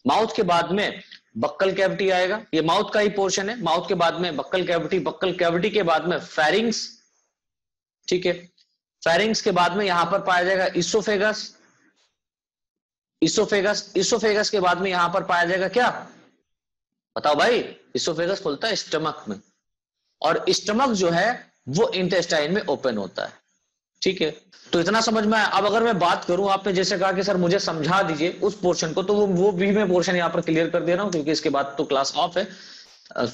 माउथ के बाद में बक्कल कैविटी आएगा, ये माउथ का ही पोर्शन है। माउथ के बाद में बक्कल कैविटी के बाद में फेरिंग्स, ठीक है। फेरिंग्स के बाद में यहाँ पर पाया जाएगा इसोफेगस के बाद में यहाँ पर पाया जाएगा क्या, बताओ भाई, इसोफेगस खुलता है स्टमक में, और स्टमक जो है वो इंटेस्टाइन में ओपन होता है, ठीक है। तो इतना समझ में आया। अब अगर मैं बात करूं, आपने जैसे कहा कि सर मुझे समझा दीजिए उस पोर्शन को, तो वो भी मैं पोर्शन यहाँ पर क्लियर कर दे रहा हूँ, क्योंकि इसके बाद तो क्लास ऑफ है,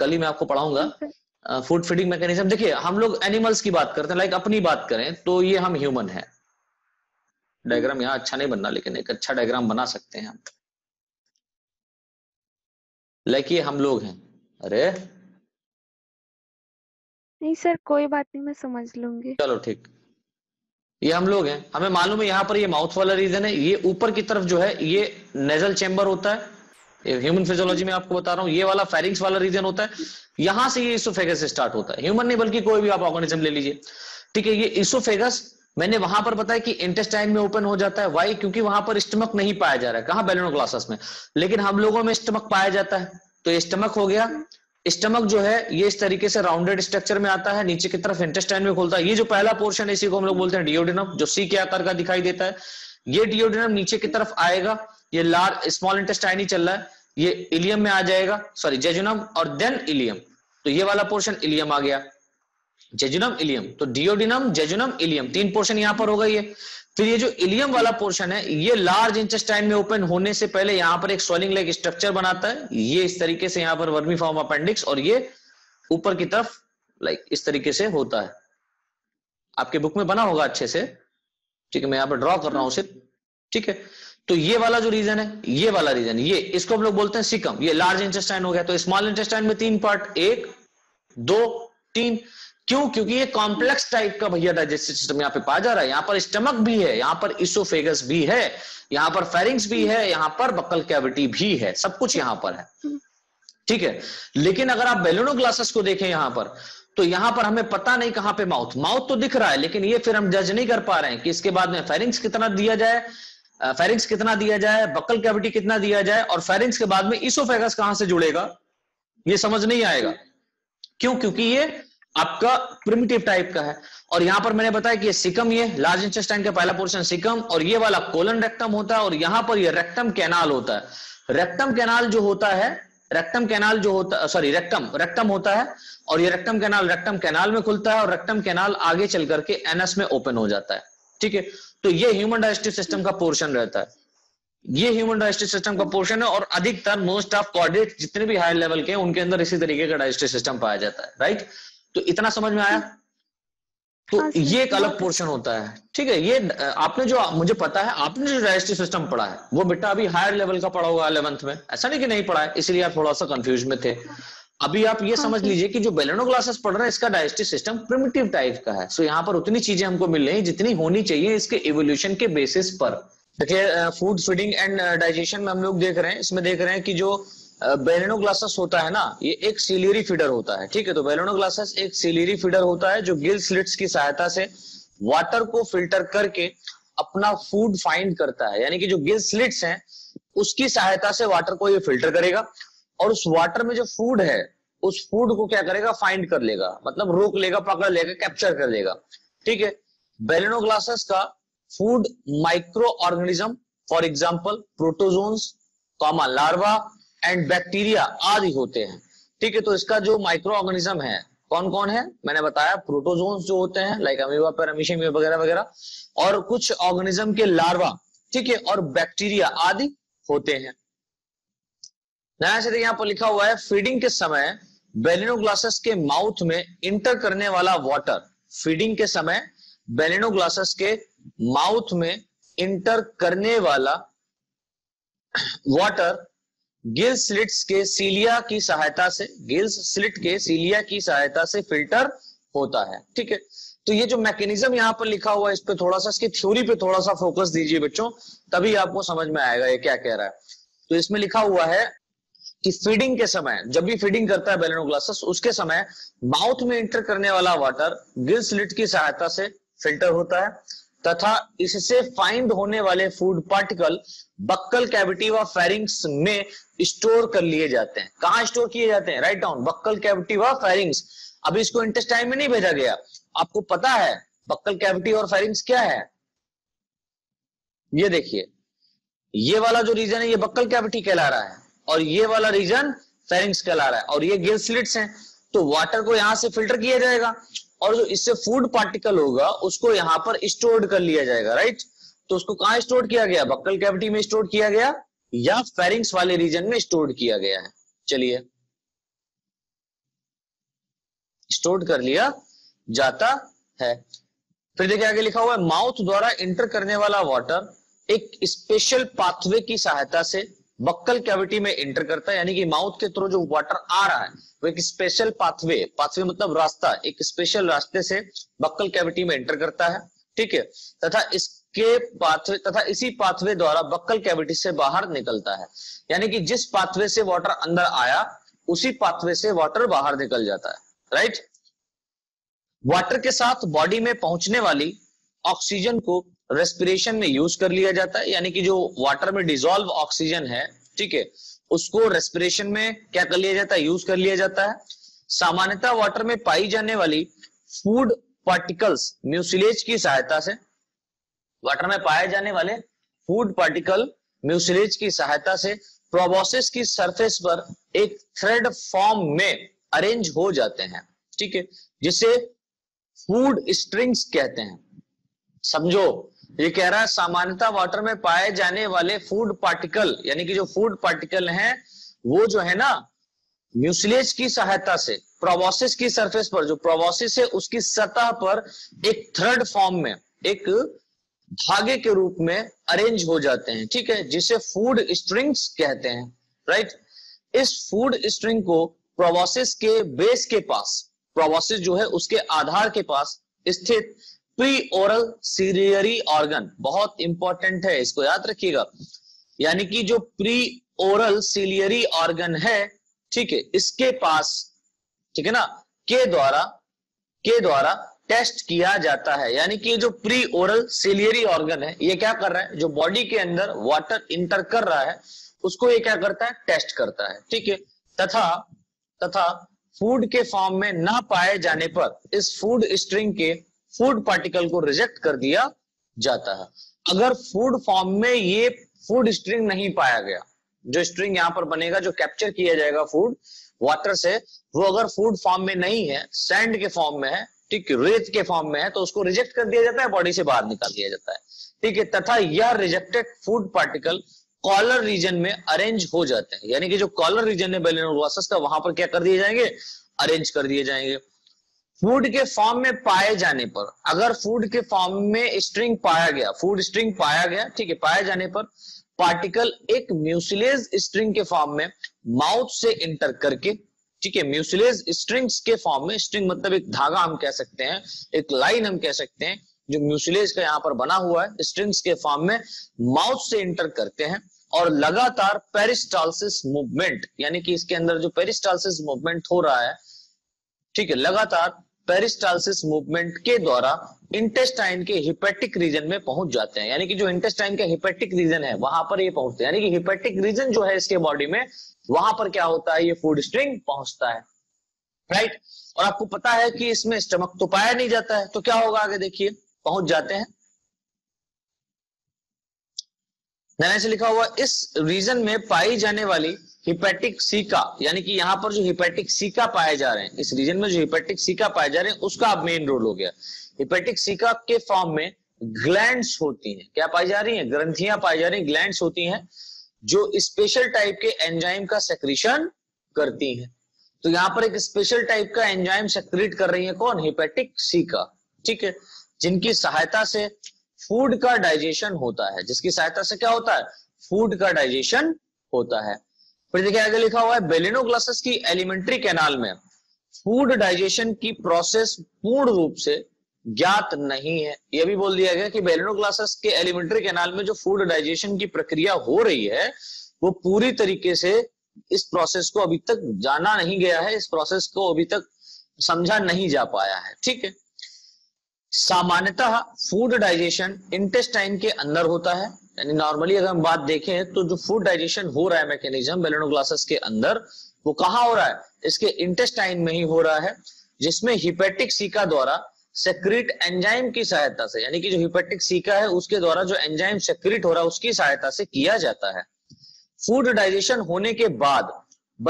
कल ही मैं आपको पढ़ाऊंगा फूड फीडिंग मैकेनिज्म। देखिए हम लोग एनिमल्स की बात करते हैं, लाइक अपनी बात करें तो ये हम ह्यूमन है। डायग्राम यहाँ अच्छा नहीं बनना, लेकिन एक अच्छा डायग्राम बना सकते हैं हम। लकी हम लोग हैं। अरे नहीं सर कोई बात नहीं, मैं समझ लूंगी। चलो ठीक, ये हम लोग हैं, हमें मालूम है। यहाँ पर ये माउथ वाला रीजन है, ये ऊपर की तरफ जो है ये नेजल चेंबर होता है, ह्यूमन फिजियोलॉजी में आपको बता रहा हूँ। ये वाला फेरिंग्स वाला रीजन होता है, यहाँ से ये इसोफेगस से स्टार्ट होता है। ह्यूमन नहीं बल्कि कोई भी आप ऑर्गेनिज्म ले लीजिए, ठीक है। ये इसोफेगस मैंने वहां पर बताया कि इंटेस्टाइन में ओपन हो जाता है। वाई? क्योंकि वहां पर स्टमक नहीं पाया जा रहा है। कहाँ? बैलेनोग्लॉसस में। लेकिन हम लोगों में स्टमक पाया जाता है, तो ये स्टमक हो गया। स्टमक जो है ये इस तरीके से राउंडेड स्ट्रक्चर में आता है, नीचे की तरफ इंटेस्टाइन में खुलता है। ये जो पहला पोर्शन है इसी को हम लोग बोलते हैं डिओडेनम, जो सी के आकार का दिखाई देता है। ये डिओडेनम नीचे की तरफ आएगा, ये लार्ज स्मॉल इंटेस्टाइन ही चल रहा है, ये इलियम में आ जाएगा, सॉरी जेजुनम और देन इलियम। तो ये वाला पोर्शन इलियम आ गया, जेजुनम इलियम। तो डिओडिनम, जेजुनम, इलियम, तीन पोर्शन यहाँ पर होगा। ये फिर ये जो इलियम वाला पोर्शन है ये लार्ज इंटेस्टाइन में ओपन होने से पहले यहाँ पर एक स्वेलिंग लाइक स्ट्रक्चर बनाता है। ये इस तरीके से यहाँ पर वर्मीफॉर्म अपेंडिक्स और ये ऊपर की तरफ लाइक इस तरीके से होता है। आपके बुक में बना होगा अच्छे से, ठीक है। मैं यहाँ पर ड्रॉ कर रहा हूँ सिर्फ, ठीक है। तो ये वाला जो रीजन है, ये वाला रीजन, ये इसको हम लोग बोलते हैं सिकम। ये लार्ज इंटेस्टाइन हो गया। तो स्मॉल इंटेस्टाइन में तीन पार्ट, 1, 2, 3। क्यों? क्योंकि ये कॉम्प्लेक्स टाइप का भैया डाइजेस्टिव सिस्टम यहाँ पे पाया जा रहा है। यहाँ पर स्टमक भी है, यहाँ पर इसोफेगस भी है, यहाँ पर फेरिंग्स भी है, यहाँ पर बकल कैविटी भी है, सब कुछ यहाँ पर है, ठीक है। लेकिन अगर आप बैलेनोग्लॉसस को देखें यहाँ पर, तो यहाँ पर हमें पता नहीं कहाँ पे माउथ तो दिख रहा है, लेकिन ये फिर हम जज नहीं कर पा रहे हैं कि इसके बाद में फेरिंग्स कितना दिया जाए, फेरिंग्स कितना दिया जाए, बकल कैविटी कितना दिया जाए, और फेरिंग्स के बाद में इसोफेगस कहाँ से जुड़ेगा, ये समझ नहीं आएगा। क्यों? क्योंकि ये आपका प्रिमिटिव टाइप का है। और यहां पर मैंने बताया कि ये सिकम, ये लार्ज इंटेस्टाइन का पहला पोर्शन सिकम, और ये वाला कोलन रेक्टम होता है, और यहां पर ये रेक्टम कैनाल होता है। रेक्टम कैनाल जो होता है, रेक्टम कैनाल जो होता, सॉरी रेक्टम होता है, और ये रेक्टम कैनाल में खुलता है, और रेक्टम कैनाल आगे चल करके एनस में ओपन हो जाता है, ठीक है। तो ये ह्यूमन डाइजेस्टिव सिस्टम का पोर्शन रहता है, ये ह्यूमन डाइजेस्टिव सिस्टम का पोर्शन है। और अधिकतर मोस्ट ऑफ कॉर्डेट जितने भी हायर लेवल के उनके अंदर इसी तरीके का डाइजेस्टिव सिस्टम पाया जाता है, राइट। तो इतना समझ में आया? तो ये एक अलग पोर्शन होता है, ठीक है। ये आपने जो, मुझे पता है आपने जो डाइजेस्टिव सिस्टम पढ़ा है वो बेटा अभी हायर लेवल का पढ़ा होगा 11th में, ऐसा नहीं कि नहीं पढ़ा है, इसलिए आप थोड़ा सा कंफ्यूज में थे। अभी आप ये समझ लीजिए कि जो बैलेनोग्लॉसस पढ़ रहे हैं इसका डाइजेस्टिव सिस्टम प्रिमिटिव टाइप का है। सो यहाँ पर उतनी चीजें हमको मिल रही है जितनी होनी चाहिए इसके एवोल्यूशन के बेसिस पर। देखिये फूड, फीडिंग एंड डाइजेशन में हम लोग देख रहे हैं, इसमें देख रहे हैं कि जो बैलेनोग्लॉसस होता है ना, ये एक सिलियरी फीडर होता है, ठीक है। तो बैलेनोग्लॉसस एक सिलियरी फीडर होता है जो गिल स्लिट्स की सहायता से वाटर को फिल्टर करके अपना फूड फाइंड करता है। यानी कि जो गिल स्लिट्स हैं उसकी सहायता से वाटर को ये फिल्टर करेगा, और उस वाटर में जो फूड है उस फूड को क्या करेगा, फाइंड कर लेगा, मतलब रोक लेगा, पकड़ लेगा, कैप्चर कर लेगा, ठीक है। बैलेनोग्लॉसस का food micro organism, for example protozoans, larva and bacteria आदि होते हैं, ठीक है। तो इसका जो माइक्रो ऑर्गेनिज्म है कौन कौन है, मैंने बताया प्रोटोजोन्स जो होते हैं लाइक अमीबा, पैरामीशिया वगैरह वगैरह, और कुछ ऑर्गेनिज्म के लार्वा, ठीक है, और बैक्टीरिया आदि होते हैं। नया से यहाँ पर लिखा हुआ है, फीडिंग के समय बैलेनोग्लॉसस के माउथ में इंटर करने वाला वाटर, फीडिंग के समय बैलेनोग्लॉसस के माउथ में इंटर करने वाला वाटर गिल्स स्लिट्स के सीलिया की सहायता से, गिल्स स्लिट के सीलिया की सहायता से फिल्टर होता है, ठीक है। तो ये जो मैकेनिज्म यहाँ पर लिखा हुआ है इस पे थोड़ा सा, इसकी थ्योरी पे थोड़ा सा फोकस दीजिए बच्चों, तभी आपको समझ में आएगा ये क्या कह रहा है। तो इसमें लिखा हुआ है कि फीडिंग के समय, जब भी फीडिंग करता है बैलेनोग्लॉसस, उसके समय माउथ में एंटर करने वाला वाटर गिल्स स्लिट की सहायता से फिल्टर होता है, तथा इससे फाइंड होने वाले फूड पार्टिकल बक्कल कैविटी व फेरिंग्स में स्टोर कर लिए जाते हैं। कहाँ स्टोर किए जाते हैं, राइट डाउन, बक्कल कैविटी व फेरिंग्स। अभी इसको इंटेस्टाइन में नहीं भेजा गया, आपको पता है बक्कल कैविटी और फेरिंग्स क्या है। ये देखिए, ये वाला जो रीजन है ये बक्कल कैविटी कहला रहा है, और ये वाला रीजन फेरिंग्स कहला रहा है, और ये गिल स्लिट्स हैं। तो वाटर को यहां से फिल्टर किया जाएगा, और जो इससे फूड पार्टिकल होगा उसको यहाँ पर स्टोर्ड कर लिया जाएगा, राइट। तो उसको कहाँ स्टोर किया गया, बक्कल कैविटी में स्टोर किया गया या फेरिंग्स वाले रीजन में स्टोर किया गया है। चलिए, स्टोर कर लिया जाता है। फिर देखिए आगे लिखा हुआ है, माउथ द्वारा इंटर करने वाला वाटर एक स्पेशल पाथवे की सहायता से बक्कल कैविटी में एंटर करता है, यानी कि माउथ के थ्रू जो वाटर आ रहा है वो एक स्पेशल पाथवे मतलब रास्ता, एक स्पेशल रास्ते से बक्कल कैविटी में एंटर करता है, ठीक है, तथा इसके पाथवे तथा इसी पाथवे द्वारा बक्कल कैविटी से बाहर निकलता है। यानी कि जिस पाथवे से वाटर अंदर आया उसी पाथवे से वाटर बाहर निकल जाता है, राइट। वाटर के साथ बॉडी में पहुंचने वाली ऑक्सीजन को रेस्पिरेशन में यूज कर लिया जाता है, यानी कि जो वाटर में डिसॉल्व ऑक्सीजन है, ठीक है, उसको रेस्पिरेशन में क्या कर लिया जाता है, यूज कर लिया जाता है। सामान्यतः वाटर में पाई जाने वाली फूड पार्टिकल्स म्यूसिलेज की सहायता से, वाटर में पाए जाने वाले फूड पार्टिकल म्यूसिलेज की सहायता से प्रोबोसिस की सरफेस पर एक थ्रेड फॉर्म में अरेंज हो जाते हैं, ठीक है, जिसे फूड स्ट्रिंग्स कहते हैं। समझो, ये कह रहा है सामान्यतः वाटर में पाए जाने वाले फूड पार्टिकल, यानी कि जो फूड पार्टिकल हैं वो जो है ना म्यूसिलेज की सहायता से प्रोबोसिस की सरफेस पर, जो प्रोबोसिस है उसकी सतह पर एक थ्रेड फॉर्म में, एक धागे के रूप में अरेंज हो जाते हैं, ठीक है, जिसे फूड स्ट्रिंग्स कहते हैं, राइट। इस फूड स्ट्रिंग को प्रोबोसिस के बेस के पास, प्रोबोसिस जो है उसके आधार के पास स्थित प्री ओरल सीरियरी ऑर्गन, बहुत इंपॉर्टेंट है इसको याद रखिएगा, यानी कि जो प्री ओरल सीलियरी ऑर्गन है, ठीक है, इसके पास, ठीक है ना, के द्वारा टेस्ट किया जाता है। यानी कि जो प्री ओरल सीलियरी ऑर्गन है ये क्या कर रहा है, जो बॉडी के अंदर वाटर इंटर कर रहा है उसको ये क्या करता है, टेस्ट करता है, ठीक है, तथा फूड के फॉर्म में ना पाए जाने पर इस फूड स्ट्रिंग के फूड पार्टिकल को रिजेक्ट कर दिया जाता है। अगर फूड फॉर्म में ये फूड स्ट्रिंग नहीं पाया गया, जो स्ट्रिंग यहां पर बनेगा, जो कैप्चर किया जाएगा फूड वाटर से, वो अगर फूड फॉर्म में नहीं है, सैंड के फॉर्म में है, ठीक, रेत के फॉर्म में है, तो उसको रिजेक्ट कर दिया जाता है, बॉडी से बाहर निकाल दिया जाता है, ठीक है, तथा यह rejected food particle collar region में अरेंज हो जाते हैं। यानी कि जो कॉलर रीजन है बैलेनोग्लोसस का, वहां पर क्या कर दिए जाएंगे, अरेंज कर दिए जाएंगे। फूड के फॉर्म में पाए जाने पर, अगर फूड के फॉर्म में स्ट्रिंग पाया गया, फूड स्ट्रिंग पाया गया, ठीक है, पाए जाने पर पार्टिकल एक म्यूसिलेज स्ट्रिंग के फॉर्म में माउथ से इंटर करके, ठीक है, म्यूसिलेज स्ट्रिंग्स के फॉर्म में, स्ट्रिंग मतलब एक धागा हम कह सकते हैं, एक लाइन हम कह सकते हैं, जो म्यूसिलेज का यहाँ पर बना हुआ है, स्ट्रिंग्स के फॉर्म में माउथ से इंटर करते हैं और लगातार पेरिस्टालसिस मूवमेंट, यानी कि इसके अंदर जो पेरिस्टालसिस मूवमेंट हो रहा है, ठीक है, लगातार पेरिस्टालसिस मूवमेंट के द्वारा इंटेस्टाइन के हिपेटिक रीजन में पहुंच जाते हैं। यानी कि जो इंटेस्टाइन का हिपेटिक रीजन है वहां पर ये पहुंचते हैं, यानी कि हिपेटिक रीजन जो है इसके बॉडी में, वहां पर क्या होता है, ये फूड स्ट्रिंग पहुंचता है, राइट। और आपको पता है कि इसमें स्टमक तो पाया नहीं जाता है, तो क्या होगा आगे देखिए, पहुंच जाते हैं, मैंने से लिखा हुआ, इस रीजन में पाई जाने वाली हिपेटिक सीका, यानी कि यहाँ पर जो हिपेटिक सीका पाए जा रहे हैं, इस रीजन में जो हिपेटिक सीका पाए जा रहे हैं उसका अब मेन रोल हो गया। हिपेटिक सीका के फॉर्म में ग्लैंड्स होती हैं, क्या पाई जा रही हैं, ग्रंथियां पाई जा रही हैं, ग्लैंड्स होती हैं जो स्पेशल टाइप के एंजाइम का सेक्रीशन करती हैं। तो यहाँ पर एक स्पेशल टाइप का एंजाइम सेक्रीट कर रही है कौन, हिपेटिक सीका, ठीक है, जिनकी सहायता से फूड का डाइजेशन होता है, जिसकी सहायता से क्या होता है, फूड का डाइजेशन होता है। फिर देखिए आगे लिखा हुआ है, बेलेनोग्लोसस की एलिमेंट्री कैनाल में फूड डाइजेशन की प्रोसेस पूर्ण रूप से ज्ञात नहीं है। यह भी बोल दिया गया कि बेलेनोग्लोसस के एलिमेंट्री कैनाल में जो फूड डाइजेशन की प्रक्रिया हो रही है वो पूरी तरीके से, इस प्रोसेस को अभी तक जाना नहीं गया है, इस प्रोसेस को अभी तक समझा नहीं जा पाया है, ठीक है। सामान्यतः फूड डाइजेशन इंटेस्टाइन के अंदर होता है, यानी नॉर्मली अगर हम बात देखें तो जो फूड डाइजेशन हो रहा है मैकेनिज्म बेलेनोग्लोसस के अंदर, वो कहाँ हो रहा है, इसके इंटेस्टाइन में ही हो रहा है, जिसमें हिपेटिक सीका द्वारा सेक्रीट एंजाइम की सहायता से, यानी कि जो हिपेटिक सीका है उसके द्वारा जो एंजाइम सेक्रीट हो रहा है उसकी सहायता से किया जाता है। फूड डाइजेशन होने के बाद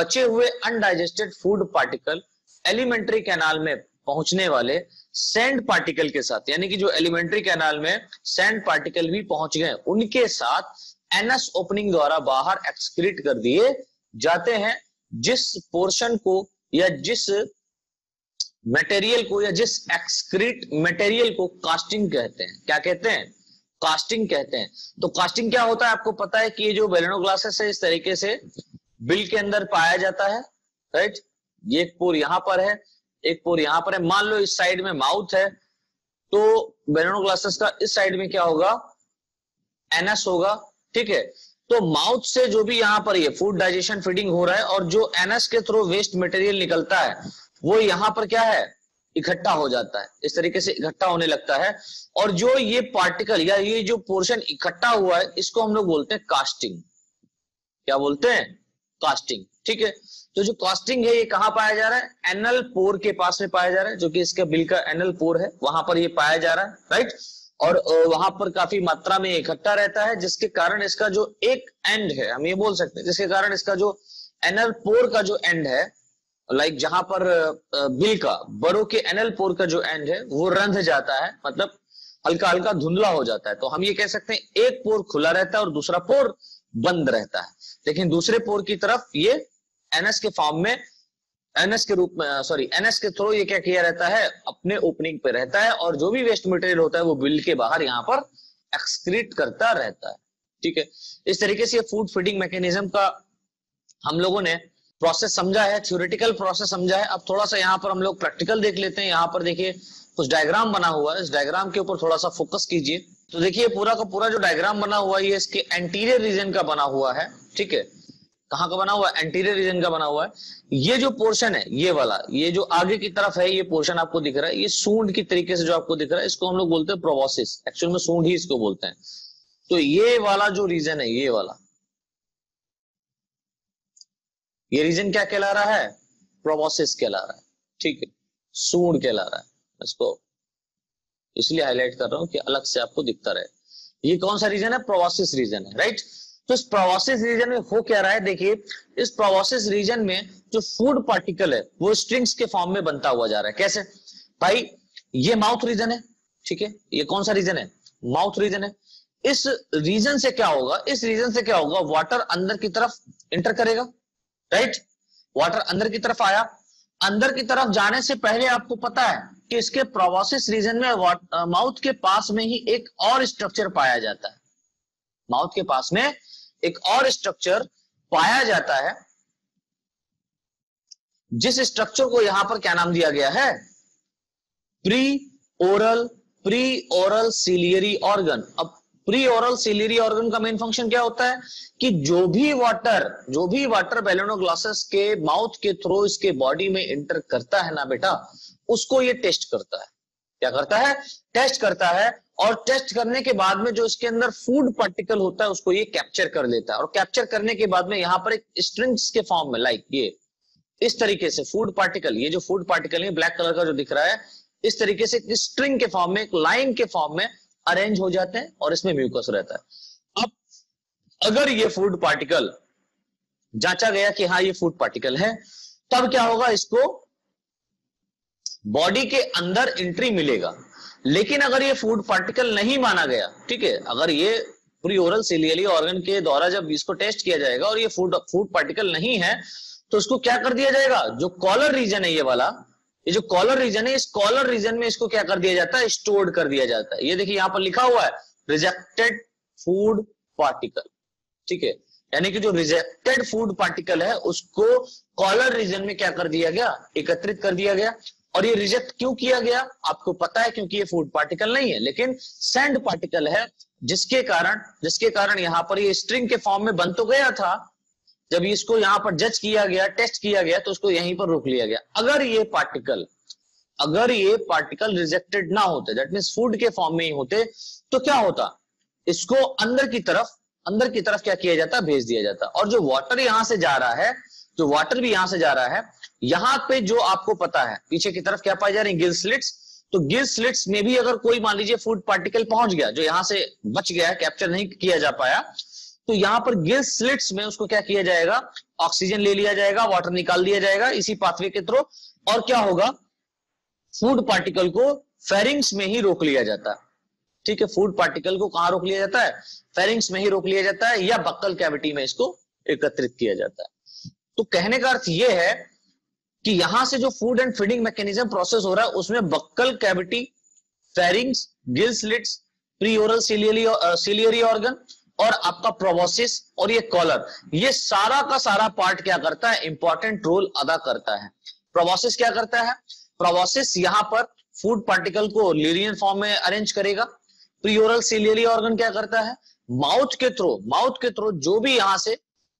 बचे हुए undigested food particle elementary canal में पहुंचने वाले सैंड पार्टिकल के साथ, यानी कि जो एलिमेंट्री कैनाल में सैंड पार्टिकल भी पहुंच गए, उनके साथ एनस ओपनिंग द्वारा बाहर एक्सक्रीट कर दिए जाते हैं। जिस पोर्शन को या जिस मटेरियल को या जिस एक्सक्रीट मटेरियल को कास्टिंग कहते हैं, क्या कहते हैं, कास्टिंग कहते हैं। तो कास्टिंग क्या होता है, आपको पता है कि ये जो बैलेनोग्लासेस है इस तरीके से बिल के अंदर पाया जाता है, राइट। ये एक पोर यहां पर है, एक पोर यहां पर है, मान लो इस साइड में माउथ है, तो बैलेनोग्लासेस का इस साइड में क्या होगा, एनस होगा, ठीक है। तो माउथ से जो भी यहाँ पर ये फूड डाइजेशन फीडिंग हो रहा है और जो एनस के थ्रू वेस्ट मटेरियल निकलता है वो यहाँ पर क्या है, इकट्ठा हो जाता है, इस तरीके से इकट्ठा होने लगता है। और जो ये पार्टिकल या ये जो पोर्शन इकट्ठा हुआ है इसको हम लोग बोलते हैं कास्टिंग। क्या बोलते हैं, कास्टिंग, ठीक है। तो जो कास्टिंग है ये कहाँ पाया जा रहा है, एनल पोर के पास में पाया जा रहा है, जो कि इसके बिल का एनल पोर है वहां पर ये पाया जा रहा है, राइट। और वहां पर काफी मात्रा में इकट्ठा रहता है, जिसके कारण इसका जो एक एंड है, हम ये बोल सकते हैं, जिसके कारण इसका जो एनल पोर का जो एंड है, लाइक जहां पर बिल का बड़ों के एनल पोर का जो एंड है वो रंध जाता है, मतलब हल्का हल्का धुंधला हो जाता है। तो हम ये कह सकते हैं एक पोर खुला रहता है और दूसरा पोर बंद रहता है, लेकिन दूसरे पोर की तरफ ये एनएस के फॉर्म में, एनएस के रूप में, सॉरी एनएस के थ्रू ये क्या किया रहता है, अपने ओपनिंग पे रहता है और जो भी वेस्ट मटेरियल होता है वो बिल के बाहर यहाँ पर एक्सक्रीट करता रहता है, ठीक है। इस तरीके से फूड फीडिंग मैकेनिज्म का हम लोगों ने प्रोसेस समझा है, थ्योरेटिकल प्रोसेस समझा है। अब थोड़ा सा यहाँ पर हम लोग प्रैक्टिकल देख लेते हैं। यहाँ पर देखिए कुछ डायग्राम बना हुआ है, इस डायग्राम के ऊपर थोड़ा सा फोकस कीजिए। तो देखिए पूरा का पूरा जो डायग्राम बना हुआ है ये इसके एंटीरियर रीजन का बना हुआ है, ठीक है। कहाँ का बना हुआ है, एंटीरियर रीजन का बना हुआ है। ये जो पोर्शन है ये वाला, ये जो आगे की तरफ है ये पोर्शन आपको दिख रहा है, ये सूंड की तरीके से जो आपको दिख रहा है इसको हम लोग बोलते हैं प्रोबोसिस, एक्चुअल में सूंड ही इसको बोलते हैं। तो ये वाला जो रीजन है ये वाला, ये रीजन क्या कहला रहा है, प्रोबोसिस कहला रहा है, ठीक है, सूंड कहला रहा है। इसको इसलिए हाईलाइट कर रहा हूं कि अलग से आपको दिखता रहे। ये कौन सा रीजन है, प्रोबोसिस रीजन है, राइट। तो इस प्रोबोसिस रीजन में हो क्या रहा है, देखिए इस प्रोबोसिस रीजन में जो फूड पार्टिकल है वो स्ट्रिंग्स के फॉर्म में बनता हुआ जा रहा है। कैसे भाई, ये माउथ रीजन है, ठीक है। ये कौन सा रीजन है, माउथ रीजन है। इस रीजन से क्या होगा, इस रीजन से क्या होगा, वाटर अंदर की तरफ एंटर करेगा, राइट। वाटर अंदर की तरफ आया, अंदर की तरफ जाने से पहले आपको पता है कि इसके प्रोबोसिस रीजन में माउथ के पास में ही एक और स्ट्रक्चर पाया जाता है, माउथ के पास में एक और स्ट्रक्चर पाया जाता है, जिस स्ट्रक्चर को यहां पर क्या नाम दिया गया है, प्री ओरल सीलियरी ऑर्गन। अब प्री ओरल सीलियरी ऑर्गन का मेन फंक्शन क्या होता है कि जो भी वाटर बैलेनोग्लॉसस के माउथ के थ्रू इसके बॉडी में एंटर करता है ना बेटा, उसको ये टेस्ट करता है। क्या करता है, टेस्ट करता है। और टेस्ट करने के बाद में जो इसके अंदर फूड पार्टिकल होता है उसको ये कैप्चर कर लेता है। और कैप्चर करने के बाद में यहाँ पर एक स्ट्रिंग्स के फॉर्म में, लाइक ये इस तरीके से फूड पार्टिकल, ये जो फूड पार्टिकल है ब्लैक कलर का जो दिख रहा है, इस तरीके से स्ट्रिंग के फॉर्म में, एक लाइन के फॉर्म में अरेंज हो जाते हैं और इसमें म्यूकस रहता है। अब अगर ये फूड पार्टिकल जांचा गया कि हाँ ये फूड पार्टिकल है, तब क्या होगा, इसको बॉडी के अंदर एंट्री मिलेगा। लेकिन अगर ये फूड पार्टिकल नहीं माना गया, ठीक है, अगर ये प्रीओरल सीलियरी ऑर्गन के द्वारा जब इसको टेस्ट किया जाएगा और ये फूड पार्टिकल नहीं है, तो इसको क्या कर दिया जाएगा, जो कॉलर रीजन है ये वाला, ये जो कॉलर रीजन है, इस कॉलर रीजन में इसको क्या कर दिया जाता है, स्टोर्ड कर दिया जाता है। ये देखिए यहाँ पर लिखा हुआ है रिजेक्टेड फूड पार्टिकल, ठीक है, यानी कि जो रिजेक्टेड फूड पार्टिकल है उसको कॉलर रीजन में क्या कर दिया गया, एकत्रित कर दिया गया। और ये रिजेक्ट क्यों किया गया, आपको पता है, क्योंकि ये फूड पार्टिकल नहीं है लेकिन सैंड पार्टिकल है, जिसके कारण यहाँ पर ये स्ट्रिंग के फॉर्म में बन तो गया था। जब इसको यहाँ पर जज किया गया, टेस्ट किया गया, तो इसको यहीं पर रोक लिया गया। अगर ये पार्टिकल रिजेक्टेड ना होते, दैट मींस फूड के फॉर्म में ही होते, तो क्या होता, इसको अंदर की तरफ क्या किया जाता, भेज दिया जाता। और जो वाटर यहां से जा रहा है, जो वाटर भी यहां से जा रहा है, यहां पे जो आपको पता है पीछे की तरफ क्या पाई जा रही है, गिल स्लिट्स। तो गिल स्लिट्स में भी अगर कोई मान लीजिए फूड पार्टिकल पहुंच गया, जो यहां से बच गया, कैप्चर नहीं किया जा पाया, तो यहां पर गिल स्लिट्स में उसको क्या किया जाएगा, ऑक्सीजन ले लिया जाएगा, वाटर निकाल दिया जाएगा इसी पाथवे के थ्रू। और क्या होगा, फूड पार्टिकल को फेरिंग्स में ही रोक लिया जाता है, ठीक है। फूड पार्टिकल को कहां रोक लिया जाता है, फेरिंग्स में ही रोक लिया जाता है, या बक्कल कैविटी में इसको एकत्रित किया जाता है। तो कहने का अर्थ यह है कि यहां से जो food and feeding mechanism process हो रहा है उसमें buccal cavity, pharynx, gill slits, preoral ciliary organ और आपका प्रोबोसिस और ये कॉलर, ये सारा का सारा पार्ट क्या करता है, इंपॉर्टेंट रोल अदा करता है। प्रोबोसिस क्या करता है, प्रोबोसिस यहाँ पर फूड पार्टिकल को लीनियर फॉर्म में अरेंज करेगा। प्रीओरल सीलियरी ऑर्गन क्या करता है, माउथ के थ्रू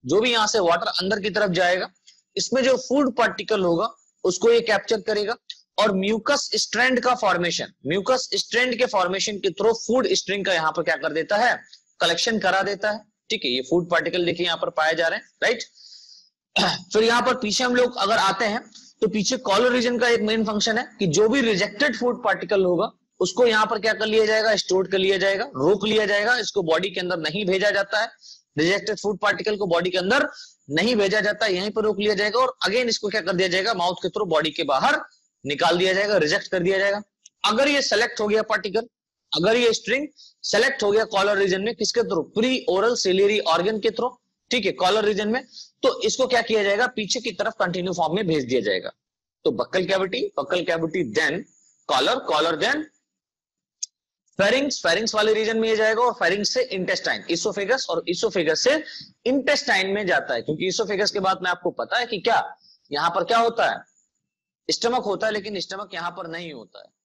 जो भी यहां से वाटर अंदर की तरफ जाएगा, इसमें जो फूड पार्टिकल होगा उसको ये कैप्चर करेगा और म्यूकस स्ट्रैंड का फॉर्मेशन, म्यूकस स्ट्रैंड के फॉर्मेशन के थ्रू फूड स्ट्रिंग का यहाँ पर क्या कर देता है, कलेक्शन करा देता है। ठीक है, ये फूड पार्टिकल देखिए यहाँ पर पाए जा रहे हैं, राइट। फिर यहाँ पर पीछे हम लोग अगर आते हैं तो पीछे कॉलर रीजन का एक मेन फंक्शन है कि जो भी रिजेक्टेड फूड पार्टिकल होगा उसको यहाँ पर क्या कर लिया जाएगा, स्टोर कर लिया जाएगा, रोक लिया जाएगा, इसको बॉडी के अंदर नहीं भेजा जाता है, रिजेक्टेड फूड पार्टिकल को बॉडी के अंदर नहीं भेजा जाता है, यहीं पर रोक लिया जाएगा और अगेन इसको क्या कर दिया जाएगा, माउथ के थ्रू बॉडी के बाहर निकाल दिया जाएगा, रिजेक्ट कर दिया जाएगा। अगर ये सेलेक्ट हो गया पार्टिकल, अगर ये स्ट्रिंग सेलेक्ट हो गया कॉलर रीजन में, किसके through, pre oral ciliary organ के थ्रू, ठीक है, कॉलर रीजन में, तो इसको क्या किया जाएगा, पीछे की तरफ कंटिन्यू फॉर्म में भेज दिया जाएगा। तो buccal cavity then collar then pharynx वाले रीजन में ये जाएगा और फेरिंग्स से इंटेस्टाइन, इसोफेगस, और इसोफेगस से इंटेस्टाइन में जाता है, क्योंकि इसोफेगस के बाद में आपको पता है कि क्या यहाँ पर क्या होता है, स्टमक होता है, लेकिन स्टमक यहाँ पर नहीं होता है।